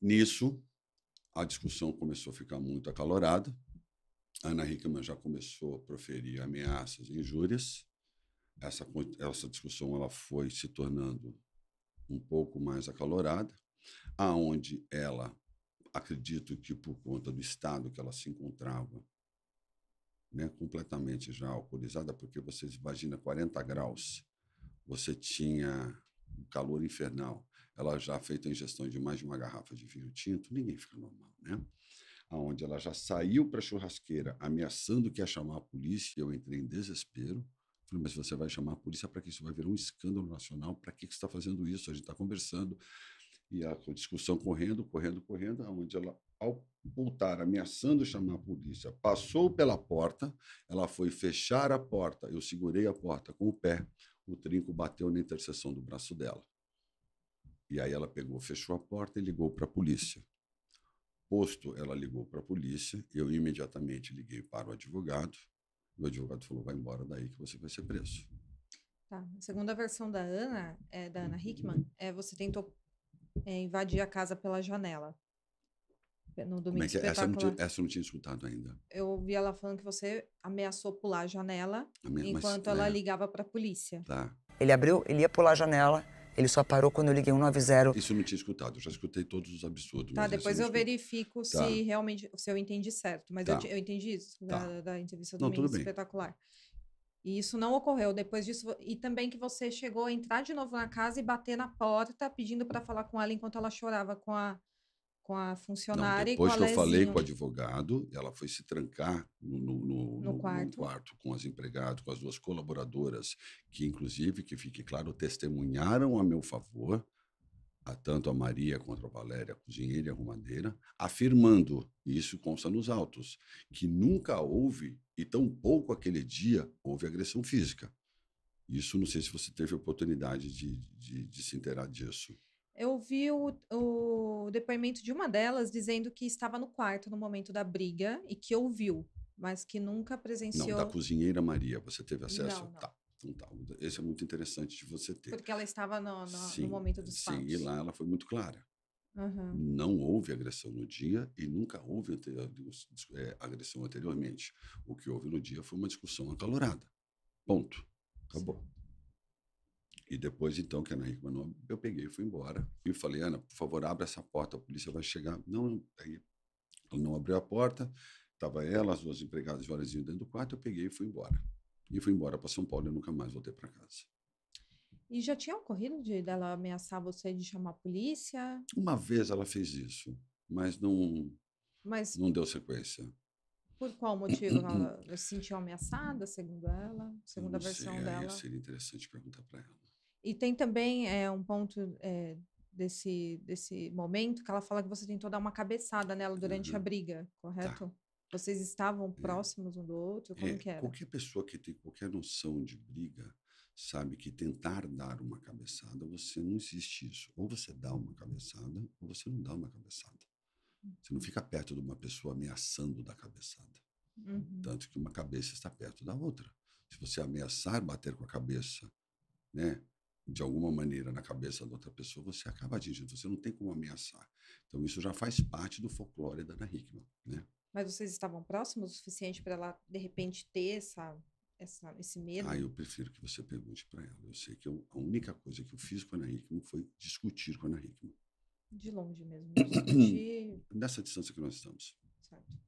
Nisso, a discussão começou a ficar muito acalorada. A Ana Hickmann já começou a proferir ameaças e injúrias. essa discussão ela foi se tornando um pouco mais acalorada, aonde ela, acredito que por conta do estado que ela se encontrava, né, completamente já alcoolizada, porque vocês imaginam 40 graus, você tinha um calor infernal, ela já feita a ingestão de mais de uma garrafa de vinho tinto, ninguém fica normal, né? Aonde ela já saiu para a churrasqueira ameaçando que ia chamar a polícia, eu entrei em desespero. Falei, mas você vai chamar a polícia para que isso vai virar um escândalo nacional? Para que você está fazendo isso? A gente está conversando. E a discussão correndo, aonde ela, ao voltar, ameaçando chamar a polícia, passou pela porta, ela foi fechar a porta, eu segurei a porta com o pé, o trinco bateu na interseção do braço dela. E aí ela pegou, fechou a porta e ligou para a polícia. Posto, ela ligou para a polícia, eu imediatamente liguei para o advogado, e o advogado falou, vai embora daí que você vai ser preso. Tá. Segundo a versão da Ana, da Ana Hickmann, você tentou invadir a casa pela janela. No Domingo Espetacular. Essa eu não tinha escutado ainda. Eu ouvi ela falando que você ameaçou pular a janela enquanto ela ligava para a polícia. Tá. Ele abriu, ele ia pular a janela, ele só parou quando eu liguei 190. Isso eu não tinha escutado, eu já escutei todos os absurdos. Tá, depois eu verifico se realmente, se eu entendi certo, mas eu entendi isso da entrevista do Domingo Espetacular. E isso não ocorreu depois disso. E também que você chegou a entrar de novo na casa e bater na porta, pedindo para falar com ela enquanto ela chorava com a funcionária. Não, depois e com a que eu falei com o advogado, ela foi se trancar no quarto com as empregadas, com as duas colaboradoras, que inclusive, que fique claro, testemunharam a meu favor, tanto a Maria quanto a Valéria, a cozinheira e a arrumadeira, afirmando, e isso consta nos autos, que nunca houve, e tampouco aquele dia, houve agressão física. Isso, não sei se você teve a oportunidade de se inteirar disso. Eu vi o depoimento de uma delas dizendo que estava no quarto no momento da briga e que ouviu, mas que nunca presenciou... Não, da cozinheira Maria, você teve acesso? Não. Tá. Esse é muito interessante de você ter. Porque ela estava no momento dos fatos. Sim, e lá ela foi muito clara. Uhum. Não houve agressão no dia e nunca houve agressão anteriormente. O que houve no dia foi uma discussão acalorada. Ponto. Acabou. Sim. E depois, então, que a Ana Hickmann, eu peguei e fui embora. E falei, Ana, por favor, abra essa porta, a polícia vai chegar. Não, aí ela não abriu a porta. Estava ela, as duas empregadas de horazinho dentro do quarto, eu peguei e fui embora. E fui embora para São Paulo e nunca mais voltei para casa. E já tinha ocorrido dela ameaçar você de chamar a polícia? Uma vez ela fez isso, mas não deu sequência. Por qual motivo? Ela se sentiu ameaçada, segundo ela? Segundo a versão dela? Seria interessante perguntar para ela. E tem também um ponto desse momento que ela fala que você tentou dar uma cabeçada nela durante a briga, correto? Tá. Vocês estavam próximos um do outro? Como que era? Qualquer pessoa que tem qualquer noção de briga sabe que tentar dar uma cabeçada, você não existe isso. Ou você dá uma cabeçada, ou você não dá uma cabeçada. Você não fica perto de uma pessoa ameaçando dar cabeçada. Uhum. Tanto que uma cabeça está perto da outra. Se você ameaçar bater com a cabeça, né, de alguma maneira na cabeça da outra pessoa, você acaba atingindo. Você não tem como ameaçar. Então isso já faz parte do folclore da Ana Hickmann, né? Mas vocês estavam próximos o suficiente para ela, de repente, ter esse medo? Ah, eu prefiro que você pergunte para ela. Eu sei que a única coisa que eu fiz com a Ana Hickmann foi discutir com a Ana Hickmann. De longe mesmo, discutir... Nessa distância que nós estamos. Certo.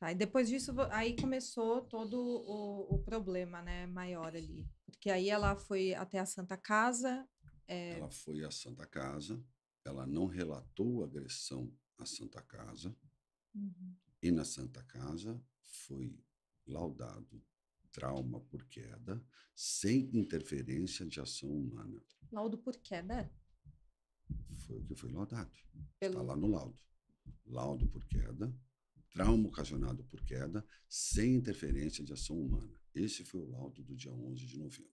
Tá, e depois disso, aí começou todo o problema, né, maior ali. Porque aí ela foi até a Santa Casa... Ela foi à Santa Casa, ela não relatou a agressão à Santa Casa... Uhum. E na Santa Casa foi laudado trauma por queda, sem interferência de ação humana. Laudo por queda? Foi o que foi laudado. Está lá no laudo. Laudo por queda, trauma ocasionado por queda, sem interferência de ação humana. Esse foi o laudo do dia 11 de novembro.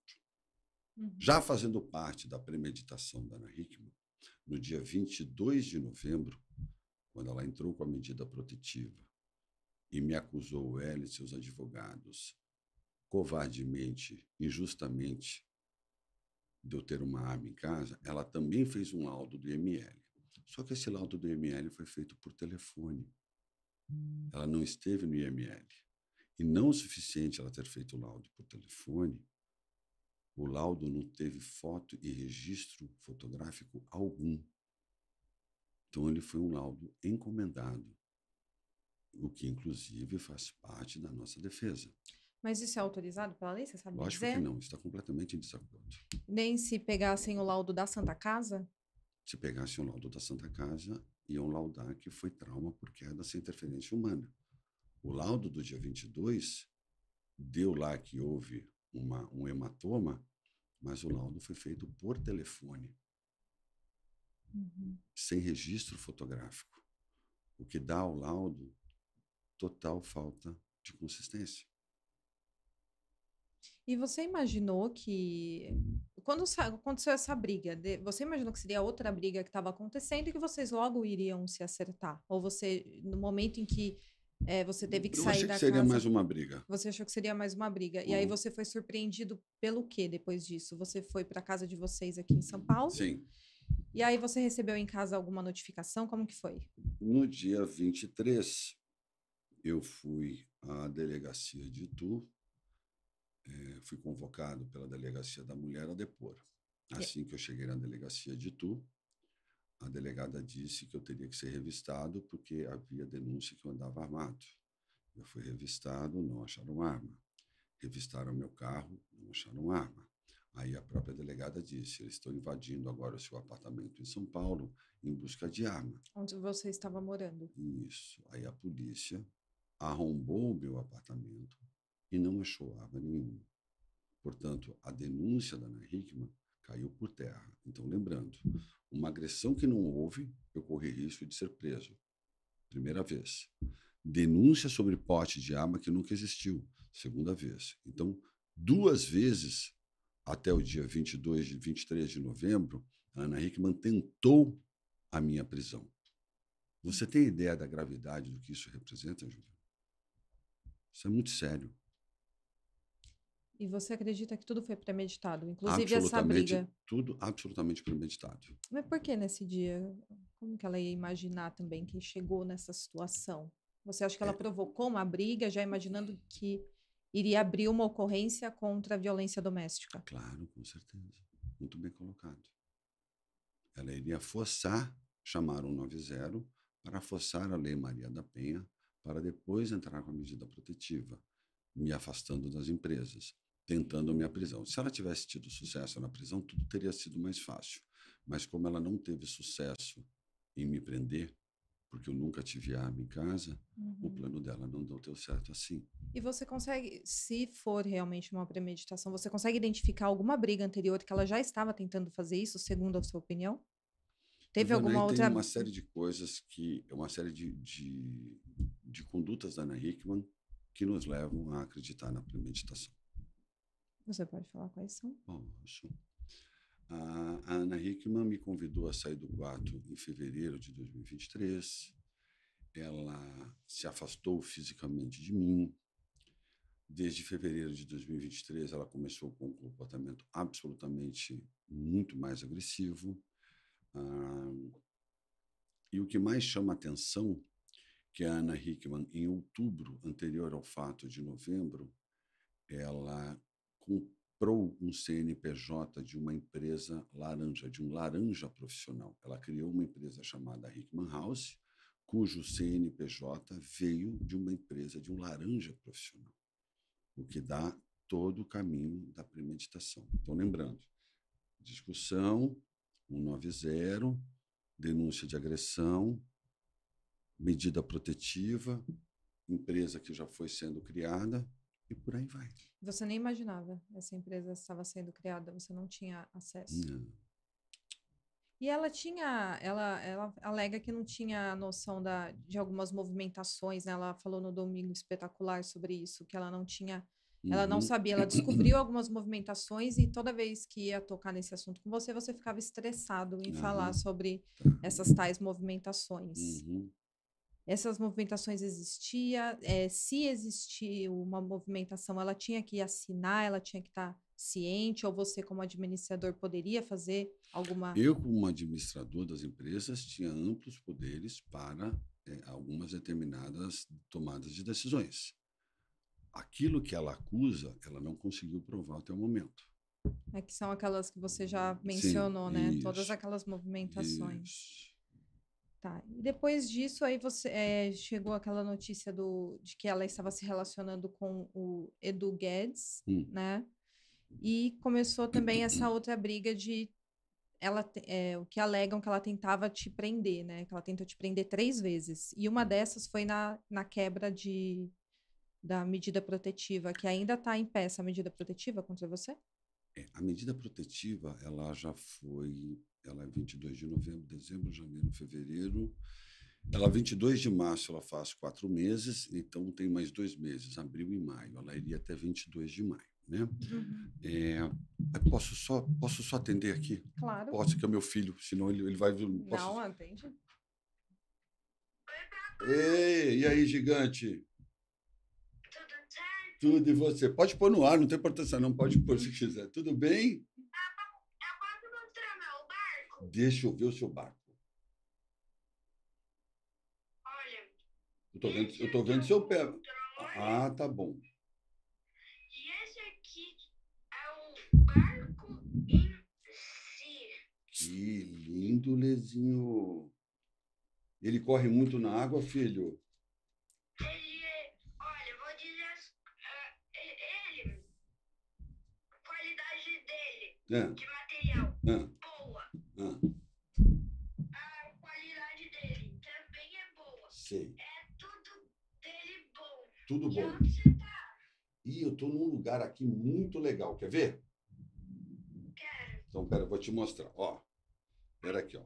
Uhum. Já fazendo parte da premeditação da Ana Hickmann, no dia 22 de novembro, quando ela entrou com a medida protetiva e me acusou, ela e seus advogados, covardemente, injustamente, de eu ter uma arma em casa, ela também fez um laudo do IML. Só que esse laudo do IML foi feito por telefone. Ela não esteve no IML. E não o suficiente ela ter feito o laudo por telefone, O laudo não teve foto e registro fotográfico algum. Então, ele foi um laudo encomendado, o que, inclusive, faz parte da nossa defesa. Mas isso é autorizado pela lei? Você sabe dizer? Lógico que não, está completamente em desacordo. Nem se pegassem o laudo da Santa Casa? Se pegassem o laudo da Santa Casa, iam laudar que foi trauma por queda sem interferência humana. O laudo do dia 22 deu lá que houve um hematoma, mas o laudo foi feito por telefone, sem registro fotográfico, o que dá ao laudo total falta de consistência. E você imaginou que... Quando aconteceu essa briga, você imaginou que seria outra briga que estava acontecendo e que vocês logo iriam se acertar? Ou você, no momento em que você teve que sair da casa... Eu achei que seria mais uma briga. Você achou que seria mais uma briga. E aí você foi surpreendido pelo quê depois disso? Você foi para a casa de vocês aqui em São Paulo? Sim. E aí você recebeu em casa alguma notificação? Como que foi? No dia 23, eu fui à delegacia de Itu. Fui convocado pela delegacia da mulher a depor. Assim que eu cheguei na delegacia de Itu, a delegada disse que eu teria que ser revistado porque havia denúncia que eu andava armado. Eu fui revistado, não acharam arma. Revistaram meu carro, não acharam arma. Aí a própria delegada disse, eles estão invadindo agora o seu apartamento em São Paulo em busca de arma. Onde você estava morando. Isso. Aí a polícia arrombou o meu apartamento e não achou arma nenhuma. Portanto, a denúncia da Ana Hickmann caiu por terra. Então, lembrando, uma agressão que não houve, eu corri risco de ser preso. Primeira vez. Denúncia sobre porte de arma que nunca existiu. Segunda vez. Então, duas vezes, até o dia 22 e 23 de novembro, a Ana Hickmann tentou a minha prisão. Você tem ideia da gravidade do que isso representa, Juliana? Isso é muito sério. E você acredita que tudo foi premeditado, inclusive essa briga? Tudo absolutamente premeditado. Mas por que nesse dia? Como que ela ia imaginar também que chegou nessa situação? Você acha que ela provocou uma briga já imaginando que iria abrir uma ocorrência contra a violência doméstica? Claro, com certeza. Muito bem colocado. Ela iria forçar, chamar 190 para forçar a Lei Maria da Penha para depois entrar com a medida protetiva, me afastando das empresas, tentando a minha prisão. Se ela tivesse tido sucesso na prisão, tudo teria sido mais fácil. Mas como ela não teve sucesso em me prender, porque eu nunca tive arma em casa, o plano dela não deu certo assim. E você consegue, se for realmente uma premeditação, você consegue identificar alguma briga anterior que ela já estava tentando fazer isso, segundo a sua opinião? Teve alguma outra... Tem uma série de coisas que... Uma série de condutas da Ana Hickmann que nos levam a acreditar na premeditação. Você pode falar quais são? Posso. A Ana Hickmann me convidou a sair do quarto em fevereiro de 2023. Ela se afastou fisicamente de mim. Desde fevereiro de 2023, ela começou com um comportamento absolutamente muito mais agressivo. E o que mais chama atenção, que a Ana Hickmann, em outubro, anterior ao fato de novembro, ela comprou um CNPJ de uma empresa laranja, de um laranja profissional. Ela criou uma empresa chamada Hickmann House, cujo CNPJ veio de uma empresa de um laranja profissional, o que dá todo o caminho da premeditação. Então, lembrando, discussão, 190, denúncia de agressão, medida protetiva, empresa que já foi sendo criada, e por aí vai. Você nem imaginava essa empresa estava sendo criada, você não tinha acesso? Não. E ela alega que não tinha noção de algumas movimentações, né? Ela falou no Domingo Espetacular sobre isso, que ela não tinha, ela não sabia, ela descobriu algumas movimentações e toda vez que ia tocar nesse assunto com você, você ficava estressado em falar sobre essas tais movimentações. Essas movimentações existiam, se existia uma movimentação, ela tinha que assinar, ela tinha que estar ciente, ou você, como administrador, poderia fazer alguma... Eu, como administrador das empresas, tinha amplos poderes para algumas determinadas tomadas de decisões. Aquilo que ela acusa, ela não conseguiu provar até o momento. É que são aquelas que você já mencionou, sim, né? Isso. Todas aquelas movimentações. Isso. Tá. E depois disso, aí você chegou aquela notícia de que ela estava se relacionando com o Edu Guedes, né? E começou também essa outra briga de ela, o que alegam que ela tentava te prender, né? Que ela tentou te prender 3 vezes. E uma dessas foi na quebra da medida protetiva, que ainda está em pé essa medida protetiva contra você? A medida protetiva, ela já foi... Ela é 22 de novembro, dezembro, janeiro, fevereiro. Ela, 22 de março, ela faz 4 meses, então tem mais 2 meses, abril e maio. Ela iria até 22 de maio, né? Uhum. Posso só atender aqui? Claro. Posso, que é meu filho, senão ele vai... Posso... Não, atende. Ei, e aí, gigante? Tudo, e você? Pode pôr no ar, não tem importância, não. Pode pôr se quiser. Tudo bem? Eu posso mostrar meu barco? Deixa eu ver o seu barco. Olha. Eu tô vendo seu pé. Ah, tá bom. E esse aqui é o barco em si. Que lindo, Lezinho. Ele corre muito na água, filho? De material boa. A qualidade dele também é boa. Sei. É tudo dele bom. Tudo bom. E onde você tá? Ih, eu tô num lugar aqui muito legal. Quer ver? Quero. Então, pera, eu vou te mostrar. Ó, pera aqui, ó.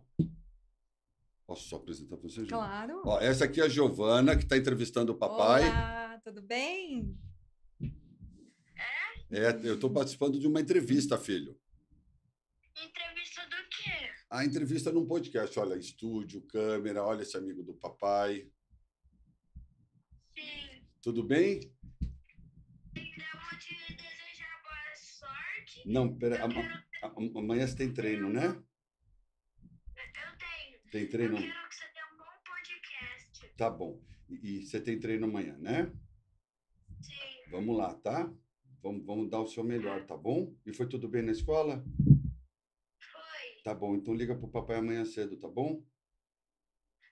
Posso só apresentar pra vocês? Claro. Ó, essa aqui é a Giovana, que tá entrevistando o papai. Olá, tudo bem? É? É, eu tô participando de uma entrevista, filho. Entrevista do quê? A entrevista num podcast. Olha, estúdio, câmera, olha esse amigo do papai. Sim. Tudo bem? Então, vou te desejar boa sorte. Não, pera. Amanhã você tem treino, né? Eu tenho. Tem treino? Eu quero que você tenha um bom podcast. Tá bom. E você tem treino amanhã, né? Sim. Vamos lá, tá? Vamos dar o seu melhor, tá bom? E foi tudo bem na escola? Tá bom, então liga pro papai amanhã cedo, tá bom?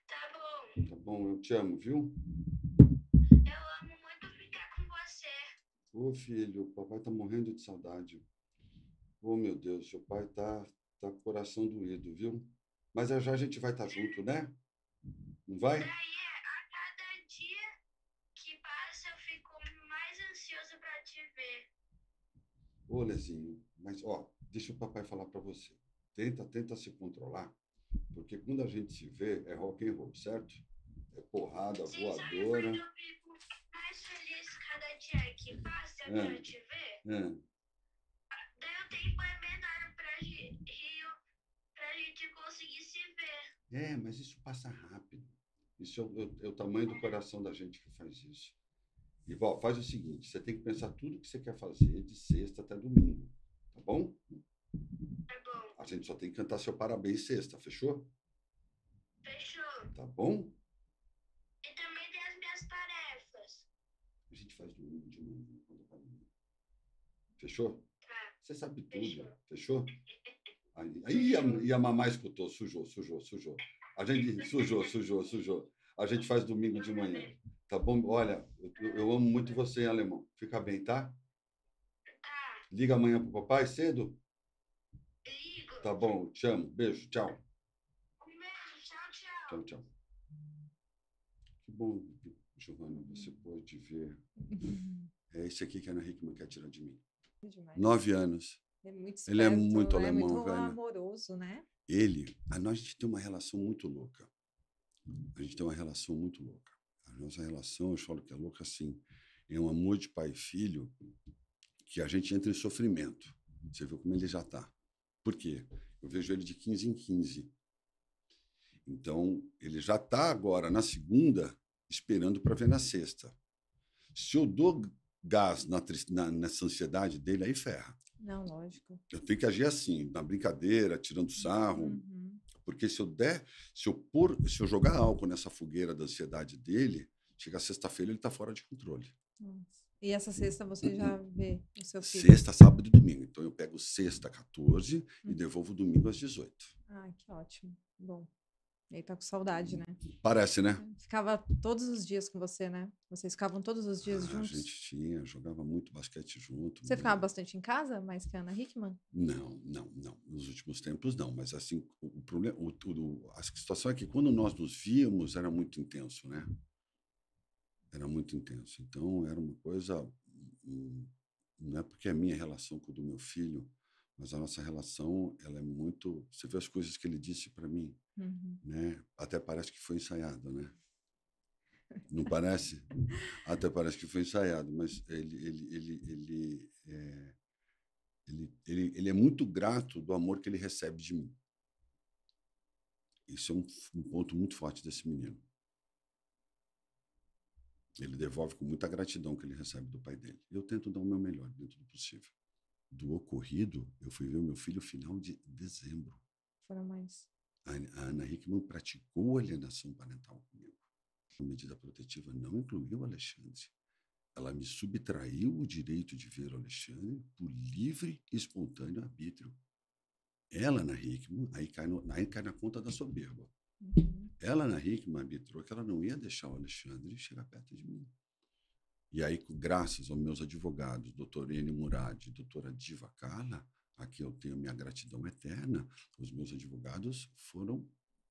Tá bom. Tá bom, eu te amo, viu? Eu amo muito ficar com você. Ô, filho, o papai tá morrendo de saudade. Ô, meu Deus, seu pai tá com o coração doído, viu? Mas já a gente vai estar junto, né? Não vai? Daí, a cada dia que passa, eu fico mais ansioso pra te ver. Ô, Lezinho, mas, ó, deixa o papai falar pra você. Tenta se controlar, porque quando a gente se vê, é rock and roll, certo? É porrada, sim, voadora. Sabe, eu fico mais feliz cada dia que passa pra eu te ver. Daí o tempo é menor pra gente conseguir se ver. É, mas isso passa rápido. Isso é o tamanho do coração da gente que faz isso. E, Val, faz o seguinte, você tem que pensar tudo que você quer fazer de sexta até domingo, tá bom? Tá bom. A gente só tem que cantar seu parabéns sexta, fechou? Fechou. Tá bom? E também tem as minhas tarefas. A gente faz domingo de manhã, quando vai. Fechou? Tá. Você sabe tudo, fechou? Aí a mamãe escutou, sujou. A gente sujou. A gente faz domingo de manhã. Tá bom? Olha, eu amo muito você, alemão. Fica bem, tá? Tá. Liga amanhã pro papai cedo. Tá bom, te amo. Beijo, tchau. Um beijo, tchau. Tchau. Que bom, Giovana, você pode ver. É esse aqui que a Ana Hickmann quer tirar de mim. É demais. 9 anos. É muito esperto, ele é muito alemão, velho. É muito amoroso, né? Ele, a gente tem uma relação muito louca. A nossa relação, eu falo que é louca, assim, é um amor de pai e filho que a gente entra em sofrimento. Você viu como ele já tá. Por quê? Eu vejo ele de 15 em 15. Então, ele já está agora, na segunda, esperando para ver na sexta. Se eu dou gás nessa ansiedade dele, aí ferra. Não, lógico. Eu tenho que agir assim, na brincadeira, tirando sarro. Uhum. Porque se eu jogar álcool nessa fogueira da ansiedade dele, chega sexta-feira, ele está fora de controle. Nossa. E essa sexta você já vê o seu filho? Sexta, sábado e domingo. Então eu pego sexta, 14, e devolvo domingo às 18. Ah, que ótimo. Bom. E aí tá com saudade, né? Parece, né? Ficava todos os dias com você, né? Vocês ficavam todos os dias juntos? A gente tinha, jogava muito basquete junto. Você ficava bastante em casa, mais que a Ana Hickmann? Não. Nos últimos tempos, não. Mas, assim, o problema, a situação é que quando nós nos víamos, era muito intenso, né? Era muito intenso. Então, era uma coisa... Não é porque a minha relação com o do meu filho, mas a nossa relação, ela é muito... Você vê as coisas que ele disse para mim, né? Até parece que foi ensaiado, né? Não parece? Até parece que foi ensaiado, mas ele é muito grato do amor que ele recebe de mim. Isso é um ponto muito forte desse menino. Ele devolve com muita gratidão que ele recebe do pai dele. Eu tento dar o meu melhor dentro do possível. Do ocorrido, eu fui ver o meu filho no final de dezembro. Foram mais. A Ana Hickmann praticou alienação parental comigo. A medida protetiva não incluiu o Alexandre. Ela me subtraiu o direito de ver o Alexandre por livre e espontâneo arbítrio. Ela, Ana Hickmann, aí cai na conta da soberba. Ela, Ana Hickmann, arbitrou que ela não ia deixar o Alexandre chegar perto de mim. E aí, graças aos meus advogados, doutor Henrique Murad e doutora Diva Carla, a quem eu tenho minha gratidão eterna, os meus advogados foram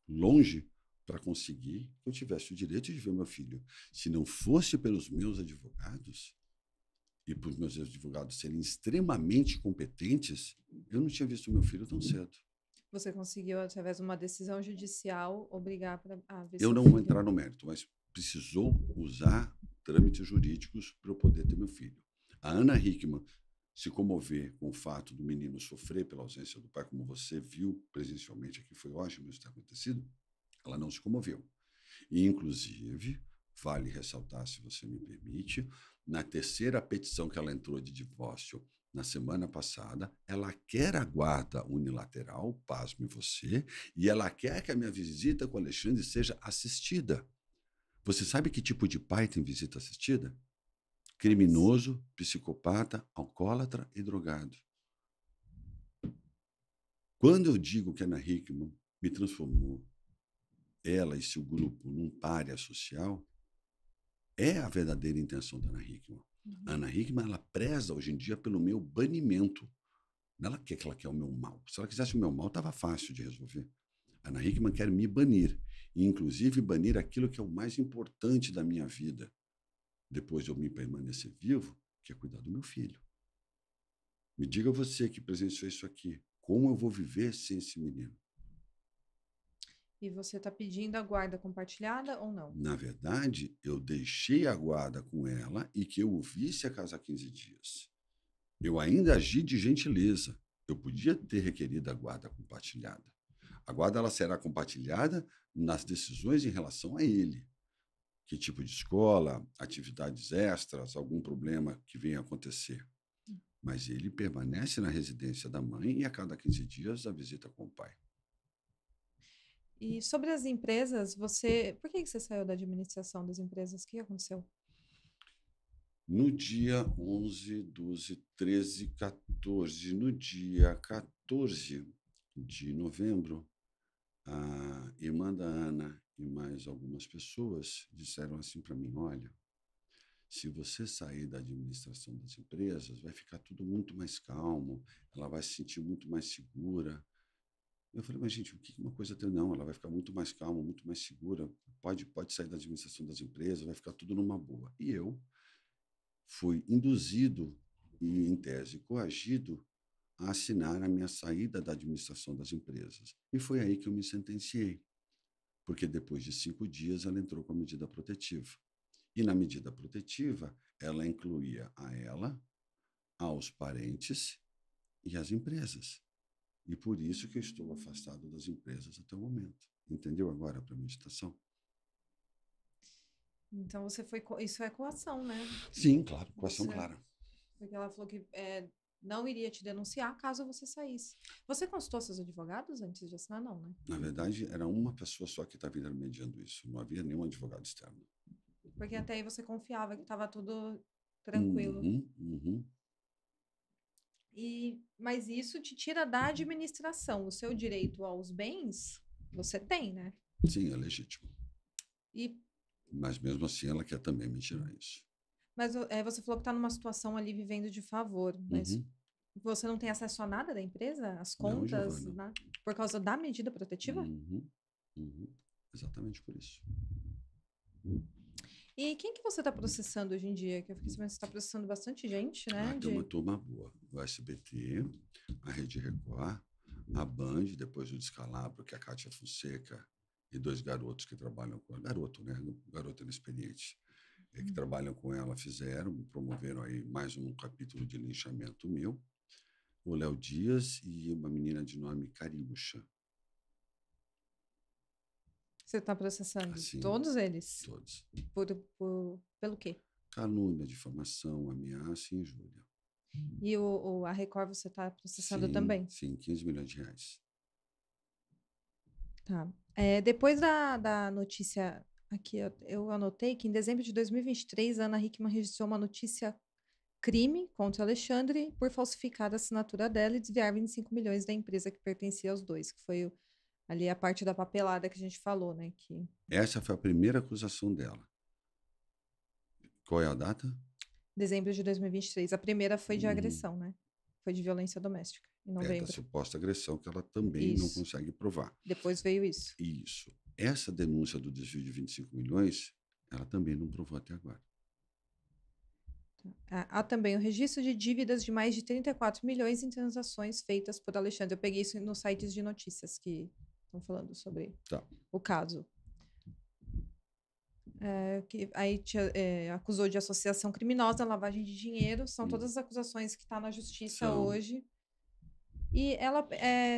longe para conseguir que eu tivesse o direito de ver meu filho. Se não fosse pelos meus advogados, e por meus advogados serem extremamente competentes, eu não tinha visto meu filho tão cedo. Você conseguiu, através de uma decisão judicial, obrigar a ver? Eu não vou entrar no mérito, mas precisou usar trâmites jurídicos para eu poder ter meu filho. A Ana Hickmann se comover com o fato do menino sofrer pela ausência do pai, como você viu presencialmente aqui, foi ótimo isso ter acontecido, ela não se comoveu. E, inclusive, vale ressaltar, se você me permite, na terceira petição que ela entrou de divórcio, na semana passada, ela quer a guarda unilateral, pasme você, e ela quer que a minha visita com o Alexandre seja assistida. Você sabe que tipo de pai tem visita assistida? Criminoso, psicopata, alcoólatra e drogado. Quando eu digo que a Ana Hickmann me transformou, ela e seu grupo, num pária social, é a verdadeira intenção da Ana Hickmann. A Ana Hickmann, ela preza hoje em dia pelo meu banimento. Ela quer o meu mal. Se ela quisesse o meu mal, estava fácil de resolver. A Ana Hickmann quer me banir. E, inclusive, banir aquilo que é o mais importante da minha vida, depois de eu me permanecer vivo, que é cuidar do meu filho. Me diga você que presenciou isso aqui. Como eu vou viver sem esse menino? E você está pedindo a guarda compartilhada ou não? Na verdade, eu deixei a guarda com ela e que eu o visse a casa há 15 dias. Eu ainda agi de gentileza. Eu podia ter requerido a guarda compartilhada. A guarda, ela será compartilhada nas decisões em relação a ele. Que tipo de escola, atividades extras, algum problema que venha a acontecer. Mas ele permanece na residência da mãe e a cada 15 dias a visita com o pai. E sobre as empresas, você... Por que você saiu da administração das empresas? O que aconteceu? No dia 11, 12, 13, 14... No dia 14 de novembro, a irmã da Ana e mais algumas pessoas disseram assim para mim, olha, se você sair da administração das empresas, vai ficar tudo muito mais calmo, ela vai se sentir muito mais segura. Eu falei, mas gente, o que uma coisa tem? Não, ela vai ficar muito mais calma, muito mais segura, pode sair da administração das empresas, vai ficar tudo numa boa. E eu fui induzido e, em tese, coagido a assinar a minha saída da administração das empresas. E foi aí que eu me sentenciei, porque depois de 5 dias ela entrou com a medida protetiva. E na medida protetiva, ela incluía a ela, aos parentes e às empresas. E por isso que eu estou afastado das empresas até o momento. Entendeu agora para a meditação? Então você foi... Isso é coação, né? Sim, claro. Coação clara. Porque ela falou que não iria te denunciar caso você saísse. Você consultou seus advogados antes de assinar? Não, né? Na verdade, era uma pessoa só que estava intermediando isso. Não havia nenhum advogado externo. Porque até aí você confiava que estava tudo tranquilo. Mas isso te tira da administração. O seu direito aos bens, você tem, né? Sim, é legítimo. Mas mesmo assim ela quer também me tirar isso. Mas você falou que está numa situação ali vivendo de favor, mas você não tem acesso a nada da empresa? As contas? Não, não. Por causa da medida protetiva? Exatamente por isso. E quem que você está processando hoje em dia? Que eu fiquei sabendo que você está processando bastante gente, né? Tem uma turma boa. O SBT, a Rede Record, a Band, depois o Descalabro, que é a Kátia Fonseca, e dois garotos que trabalham com ela. Garoto, né? Garoto inexperiente. Que trabalham com ela, promoveram aí mais um capítulo de linchamento meu. O Léo Dias e uma menina de nome Cariuxa. Você está processando todos eles? Todos. Pelo quê? Calúnia, difamação, ameaça e injúria. E a Record você está processando também? Sim, 15 milhões de reais. Tá. Depois da notícia... Aqui eu anotei que em dezembro de 2023, a Ana Hickmann registrou uma notícia crime contra Alexandre por falsificar a assinatura dela e desviar 25 milhões da empresa que pertencia aos dois, que foi ali a parte da papelada que a gente falou, né? Essa foi a primeira acusação dela. Qual é a data? Dezembro de 2023. A primeira foi de agressão, né? Foi de violência doméstica. Da suposta agressão que ela também não consegue provar. Depois veio isso. Isso. Essa denúncia do desvio de 25 milhões, ela também não provou até agora. Há também o registro de dívidas de mais de 34 milhões em transações feitas por Alexandre. Eu peguei isso nos sites de notícias que estão falando sobre o caso. Acusou de associação criminosa, lavagem de dinheiro. São todas as acusações que estão na justiça hoje. E ela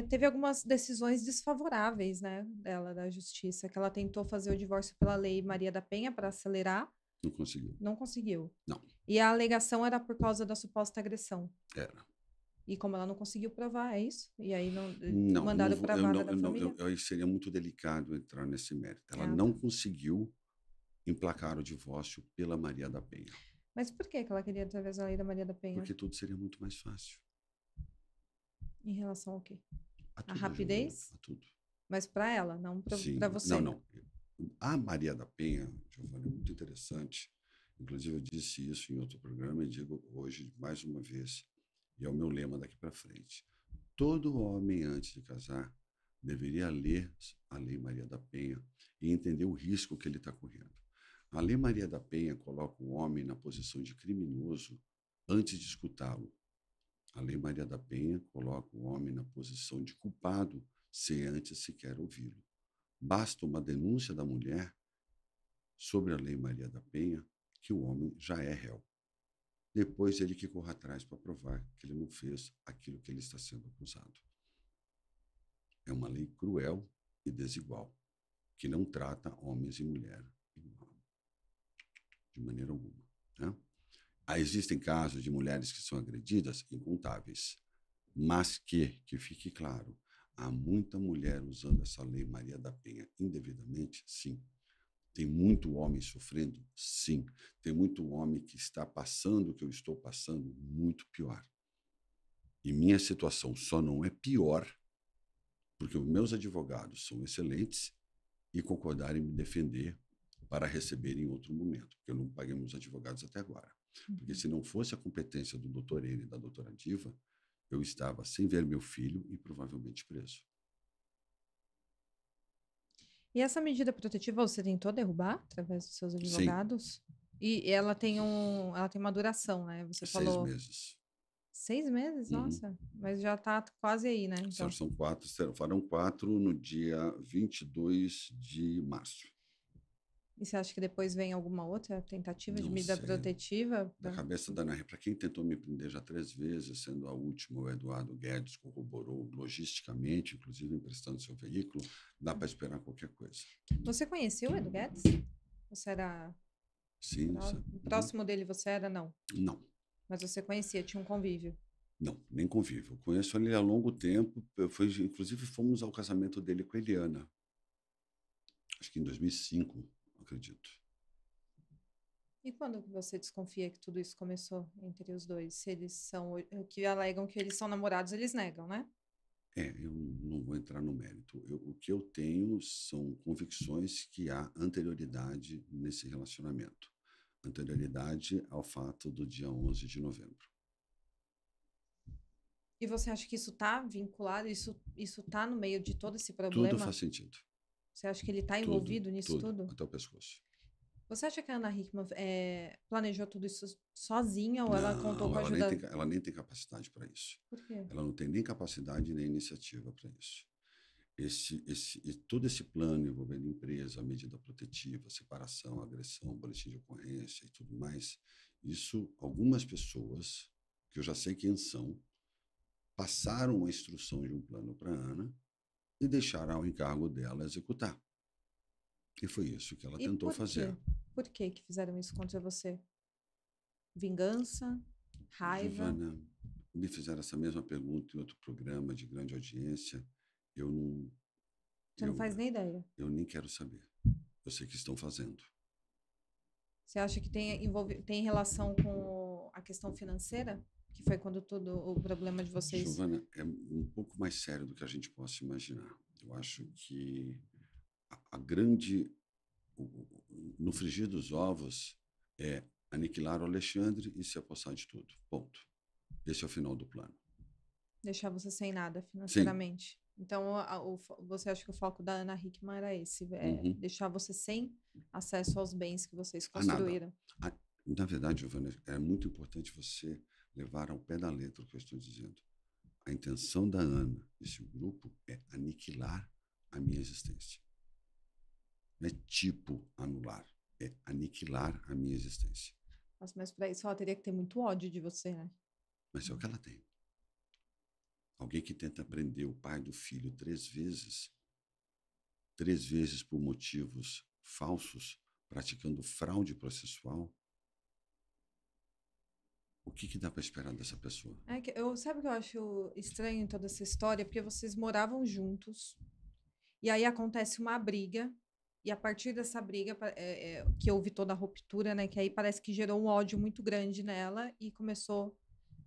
teve algumas decisões desfavoráveis, né, dela, da justiça, que ela tentou fazer o divórcio pela Lei Maria da Penha para acelerar. Não conseguiu. Não conseguiu. Não. E a alegação era por causa da suposta agressão. Era. E como ela não conseguiu provar, é isso? E aí não mandaram para a vara da família? Não, seria muito delicado entrar nesse mérito. Ela não conseguiu emplacar o divórcio pela Maria da Penha. Mas por que ela queria através da Lei da Maria da Penha? Porque tudo seria muito mais fácil. Em relação ao quê? A rapidez? Giovana, a tudo. Mas para ela, não para você. Não. A Maria da Penha, Giovana, é muito interessante. Inclusive, eu disse isso em outro programa e digo hoje, mais uma vez, e é o meu lema daqui para frente. Todo homem, antes de casar, deveria ler a Lei Maria da Penha e entender o risco que ele está correndo. A Lei Maria da Penha coloca o homem na posição de criminoso antes de escutá-lo. A Lei Maria da Penha coloca o homem na posição de culpado sem antes sequer ouvi-lo. Basta uma denúncia da mulher sobre a Lei Maria da Penha que o homem já é réu. Depois ele que corra atrás para provar que ele não fez aquilo que ele está sendo acusado. É uma lei cruel e desigual, que não trata homens e mulheres igual, de maneira alguma, né? Existem casos de mulheres que são agredidas, incontáveis, mas que fique claro, há muita mulher usando essa Lei Maria da Penha indevidamente, sim. Tem muito homem sofrendo, sim. Tem muito homem que está passando o que eu estou passando, muito pior. E minha situação só não é pior porque os meus advogados são excelentes e concordaram em me defender para receber em outro momento, porque eu não paguei meus advogados até agora. Porque se não fosse a competência do doutor N e da doutora Diva, eu estava sem ver meu filho e provavelmente preso. E essa medida protetiva você tentou derrubar através dos seus advogados? Sim. E ela tem uma duração, né? Você falou... 6 meses. 6 meses? Nossa, mas já está quase aí, né? Então... Farão 4 no dia 22 de março. E você acha que depois vem alguma outra tentativa de medida protetiva? Na cabeça da Ana, para quem tentou me prender já 3 vezes, sendo a última, o Eduardo Guedes corroborou logisticamente, inclusive emprestando seu veículo, dá para esperar qualquer coisa. Você conheceu o Eduardo Guedes? Você era... Sim. Próximo dele você era, não? Não. Mas você conhecia, tinha um convívio? Não, nem convívio. Eu conheço ele há longo tempo. Inclusive fomos ao casamento dele com a Eliana. Acho que em 2005. Acredito. E quando que você desconfia que tudo isso começou entre os dois? Se eles são... que alegam que eles são namorados, eles negam, né? É, eu não vou entrar no mérito. O que eu tenho são convicções que há anterioridade nesse relacionamento. Anterioridade ao fato do dia 11 de novembro. E você acha que isso está vinculado? Isso está no meio de todo esse problema? Tudo faz sentido. Você acha que ele está envolvido nisso tudo? Até o pescoço. Você acha que a Ana Hickmann planejou tudo isso sozinha ou ela contou com a ajuda? Ela nem tem capacidade para isso. Por quê? Ela não tem nem capacidade nem iniciativa para isso. Todo esse plano envolvendo empresa, medida protetiva, separação, agressão, boletim de ocorrência e tudo mais, isso algumas pessoas, que eu já sei quem são, passaram a instrução de um plano para a Ana e deixaram o encargo dela executar. E foi isso que ela tentou fazer. Por que que fizeram isso contra você? Vingança? Raiva? Giovana, me fizeram essa mesma pergunta em outro programa de grande audiência. Eu não... Você não faz nem ideia? Eu nem quero saber. Eu sei que estão fazendo. Você acha que tem relação com a questão financeira? Que foi quando todo o problema de vocês... Giovana, é um pouco mais sério do que a gente possa imaginar. Eu acho que... No frigir dos ovos é aniquilar o Alexandre e se apossar de tudo. Ponto. Esse é o final do plano. Deixar você sem nada financeiramente. Sim. Então, você acha que o foco da Ana Hickmann era esse? Deixar você sem acesso aos bens que vocês construíram? Na verdade, Giovana, é muito importante você levar ao pé da letra o que eu estou dizendo. A intenção da Ana e seu grupo é aniquilar a minha existência. Não é tipo anular, é aniquilar a minha existência. Nossa, mas para isso ela teria que ter muito ódio de você, né? Mas é o que ela tem. Alguém que tenta prender o pai do filho 3 vezes, 3 vezes por motivos falsos, praticando fraude processual, o que dá para esperar dessa pessoa? Sabe o que eu acho estranho em toda essa história? Porque vocês moravam juntos, e aí acontece uma briga, e a partir dessa briga, que houve toda a ruptura, né? Que aí parece que gerou um ódio muito grande nela e começou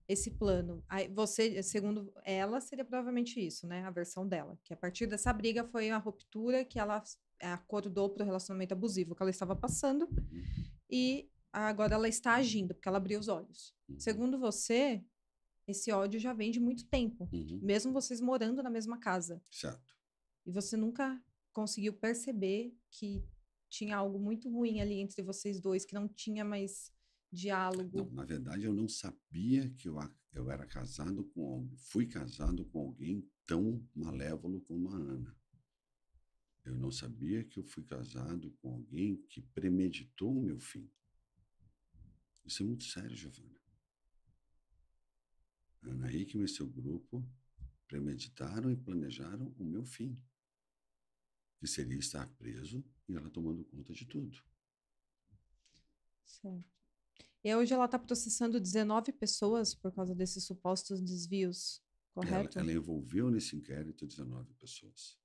esse plano. Aí você, segundo ela, seria provavelmente isso, né? A versão dela. Que a partir dessa briga foi a ruptura que ela acordou para o relacionamento abusivo que ela estava passando e agora ela está agindo, porque ela abriu os olhos. Segundo você, esse ódio já vem de muito tempo, mesmo vocês morando na mesma casa. Certo. E você nunca... conseguiu perceber que tinha algo muito ruim ali entre vocês dois, que não tinha mais diálogo. Não, na verdade, eu não sabia que eu era casado com alguém. Fui casado com alguém tão malévolo como a Ana. Eu não sabia que eu fui casado com alguém que premeditou o meu fim. Isso é muito sério, Giovana. A Ana Hickmann e seu grupo premeditaram e planejaram o meu fim, que seria estar preso e ela tomando conta de tudo. Certo. E hoje ela está processando 19 pessoas por causa desses supostos desvios, correto? Ela envolveu nesse inquérito 19 pessoas.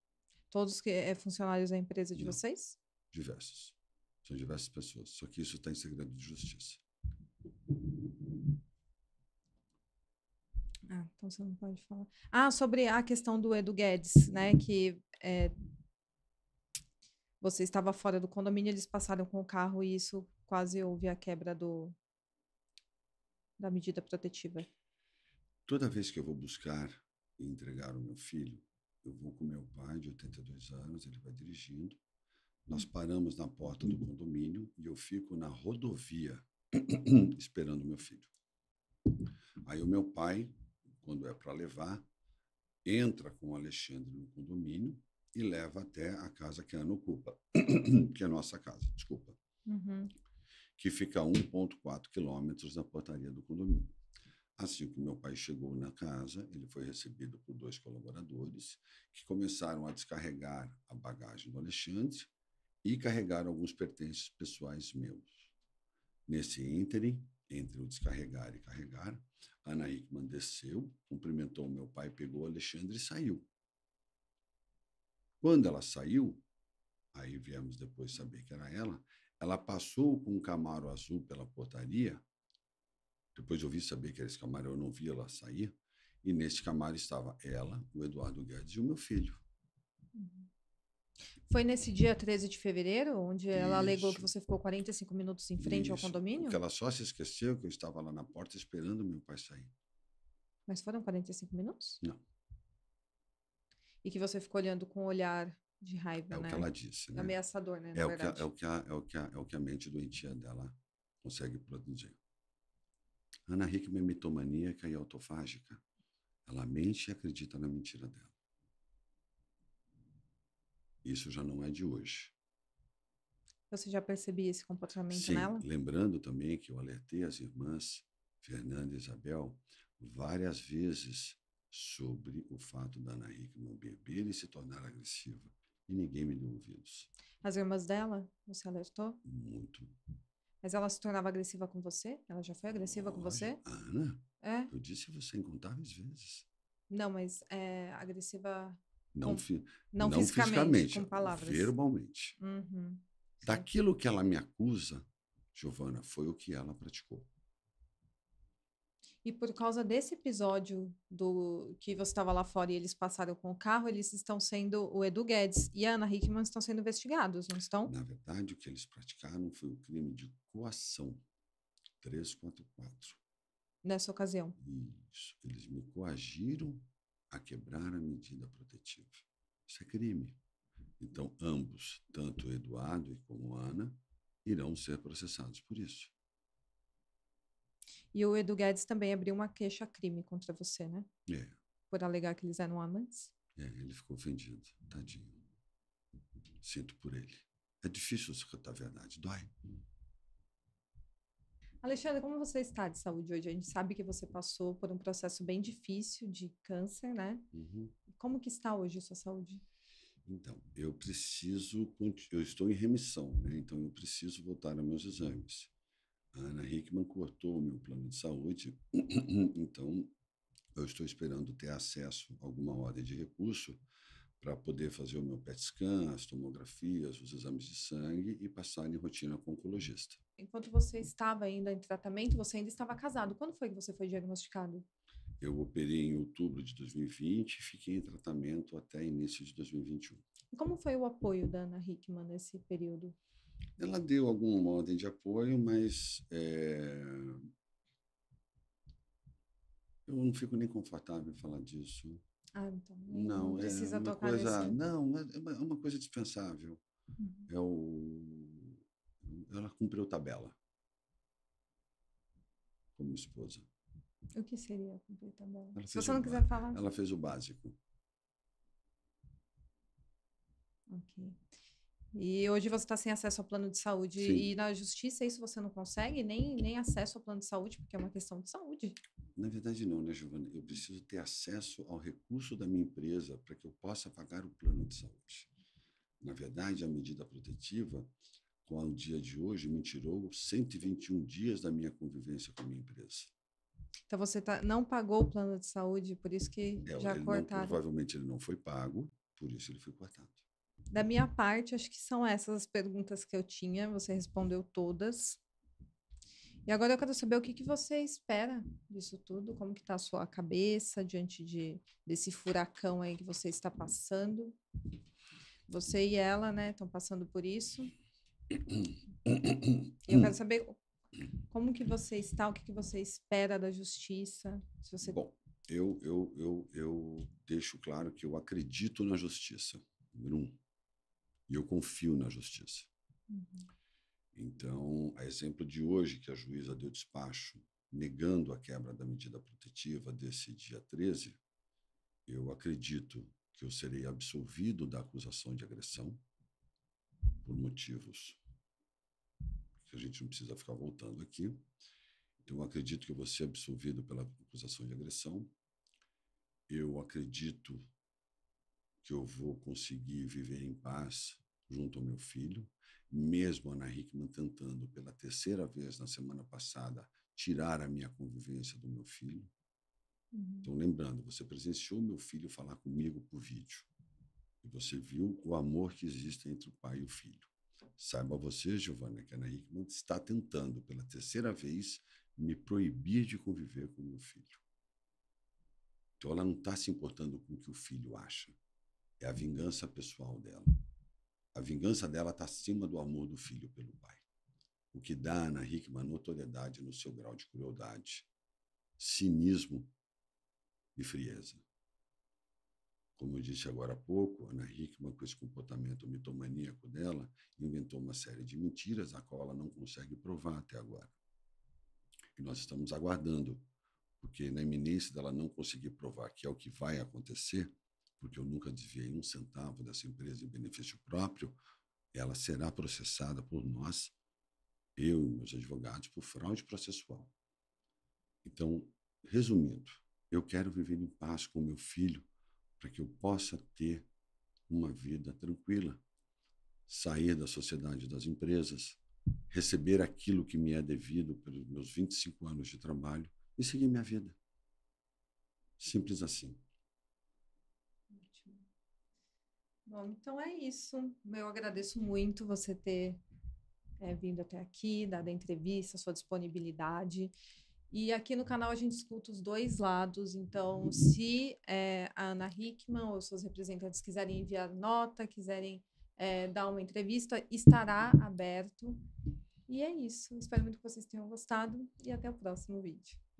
Todos que funcionários da empresa de vocês? Diversos. São diversas pessoas, só que isso está em segredo de justiça. Ah, então você não pode falar. Ah, sobre a questão do Edu Guedes, né, que... Você estava fora do condomínio, eles passaram com o carro e isso quase houve a quebra da medida protetiva. Toda vez que eu vou buscar e entregar o meu filho, eu vou com meu pai de 82 anos, ele vai dirigindo, nós paramos na porta do condomínio e eu fico na rodovia esperando meu filho. Aí o meu pai, quando é para levar, entra com o Alexandre no condomínio, e leva até a casa que a Ana ocupa, que é a nossa casa, desculpa, que fica a 1,4 quilômetros da portaria do condomínio. Assim que meu pai chegou na casa, ele foi recebido por 2 colaboradores que começaram a descarregar a bagagem do Alexandre e carregar alguns pertences pessoais meus. Nesse ínterim, entre o descarregar e carregar, a Ana Hickmann desceu, cumprimentou meu pai, pegou o Alexandre e saiu. Quando ela saiu, aí viemos depois saber que era Ela passou com um Camaro azul pela portaria. Depois eu vi saber que era esse Camaro, eu não vi ela sair. E nesse Camaro estava ela, o Eduardo Guedes e o meu filho. Foi nesse dia 13 de fevereiro, onde ela alegou que você ficou 45 minutos em frente ao condomínio? Porque ela só se esqueceu que eu estava lá na porta esperando meu pai sair. Mas foram 45 minutos? Não. E que você ficou olhando com um olhar de raiva, né? É o que ela disse, né? Ameaçador, né? É o que a mente doentia dela consegue produzir. Ana Hickmann é mitomaníaca e autofágica. Ela mente e acredita na mentira dela. Isso já não é de hoje. Você já percebia esse comportamento nela? Sim, lembrando também que eu alertei as irmãs, Fernanda e Isabel, várias vezes sobre o fato da Ana Hickmann beber e se tornar agressiva. E ninguém me deu ouvidos. As irmãs dela, você alertou? Muito. Mas ela se tornava agressiva com você? Ela já foi agressiva com você? Ana, eu disse você incontáveis vezes. Não, mas agressiva... Não fisicamente, com palavras. Verbalmente. Uhum. Daquilo que ela me acusa, Giovana, foi o que ela praticou. E por causa desse episódio do que você estava lá fora e eles passaram com o carro, eles estão sendo, o Edu Guedes e a Ana Hickmann estão sendo investigados, não estão? Na verdade, o que eles praticaram foi o crime de coação, 344. Nessa ocasião? Isso, eles me coagiram a quebrar a medida protetiva. Isso é crime. Então, ambos, tanto o Eduardo como a Ana, irão ser processados por isso. E o Edu Guedes também abriu uma queixa-crime contra você, né? É. Por alegar que eles eram amantes? É, ele ficou ofendido. Tadinho. Sinto por ele. É difícil escutar a verdade. Dói. Alexandre, como você está de saúde hoje? A gente sabe que você passou por um processo bem difícil de câncer, né? Uhum. Como que está hoje a sua saúde? Então, eu estou em remissão, né? Então, eu preciso voltar aos meus exames. A Ana Hickmann cortou o meu plano de saúde, então eu estou esperando ter acesso a alguma ordem de recurso para poder fazer o meu PET scan, as tomografias, os exames de sangue e passar em rotina com o oncologista. Enquanto você estava ainda em tratamento, você ainda estava casado. Quando foi que você foi diagnosticado? Eu operei em outubro de 2020 e fiquei em tratamento até início de 2021. E como foi o apoio da Ana Hickmann nesse período? Ela deu alguma ordem de apoio, mas eu não fico nem confortável em falar disso. Ah, então não precisa tocar nisso. Não, é uma coisa dispensável. Uhum. Ela cumpriu tabela como esposa. O que seria cumprir tabela? Se você não quiser falar. Ela fez o básico. Ok. E hoje você está sem acesso ao plano de saúde. Sim. E na justiça isso você não consegue, nem acesso ao plano de saúde, porque é uma questão de saúde. Na verdade não, né, Giovana? Eu preciso ter acesso ao recurso da minha empresa para que eu possa pagar o plano de saúde. Na verdade, a medida protetiva, com o dia de hoje, me tirou 121 dias da minha convivência com a minha empresa. Então você não pagou o plano de saúde, por isso que já cortaram. Provavelmente ele não foi pago, por isso ele foi cortado. Da minha parte, acho que são essas as perguntas que eu tinha. Você respondeu todas. E agora eu quero saber o que você espera disso tudo. Como que está a sua cabeça diante desse furacão aí que você está passando? Você e ela, né, estão passando por isso. E eu quero saber como que você está, o que você espera da justiça. Se você... Bom, eu deixo claro que eu acredito na justiça, número um. E eu confio na justiça. Uhum. Então, a exemplo de hoje, que a juíza deu despacho negando a quebra da medida protetiva desse dia 13, eu acredito que eu serei absolvido da acusação de agressão por motivos que a gente não precisa ficar voltando aqui. Então, eu acredito que eu vou ser absolvido pela acusação de agressão. Eu acredito que eu vou conseguir viver em paz junto ao meu filho, mesmo a Ana Hickmann tentando pela terceira vez na semana passada tirar a minha convivência do meu filho. Uhum. Então, lembrando, você presenciou meu filho falar comigo por vídeo. E você viu o amor que existe entre o pai e o filho. Saiba você, Giovana, que a Ana Hickmann está tentando, pela terceira vez, me proibir de conviver com meu filho. Então ela não está se importando com o que o filho acha. É a vingança pessoal dela. A vingança dela está acima do amor do filho pelo pai. O que dá a Ana Hickmann notoriedade no seu grau de crueldade, cinismo e frieza. Como eu disse agora há pouco, Ana Hickmann, com esse comportamento mitomaníaco dela, inventou uma série de mentiras a qual ela não consegue provar até agora. E nós estamos aguardando, porque na iminência dela não conseguir provar que é o que vai acontecer, porque eu nunca desviei um centavo dessa empresa em benefício próprio, ela será processada por nós, eu e meus advogados, por fraude processual. Então, resumindo, eu quero viver em paz com meu filho, para que eu possa ter uma vida tranquila, sair da sociedade das empresas, receber aquilo que me é devido pelos meus 25 anos de trabalho e seguir minha vida. Simples assim. Ótimo. Bom, então é isso. Eu agradeço muito você ter vindo até aqui, dado a entrevista, sua disponibilidade. E aqui no canal a gente escuta os dois lados, então se a Ana Hickmann ou seus representantes quiserem enviar nota, quiserem dar uma entrevista, estará aberto. E é isso, espero muito que vocês tenham gostado e até o próximo vídeo.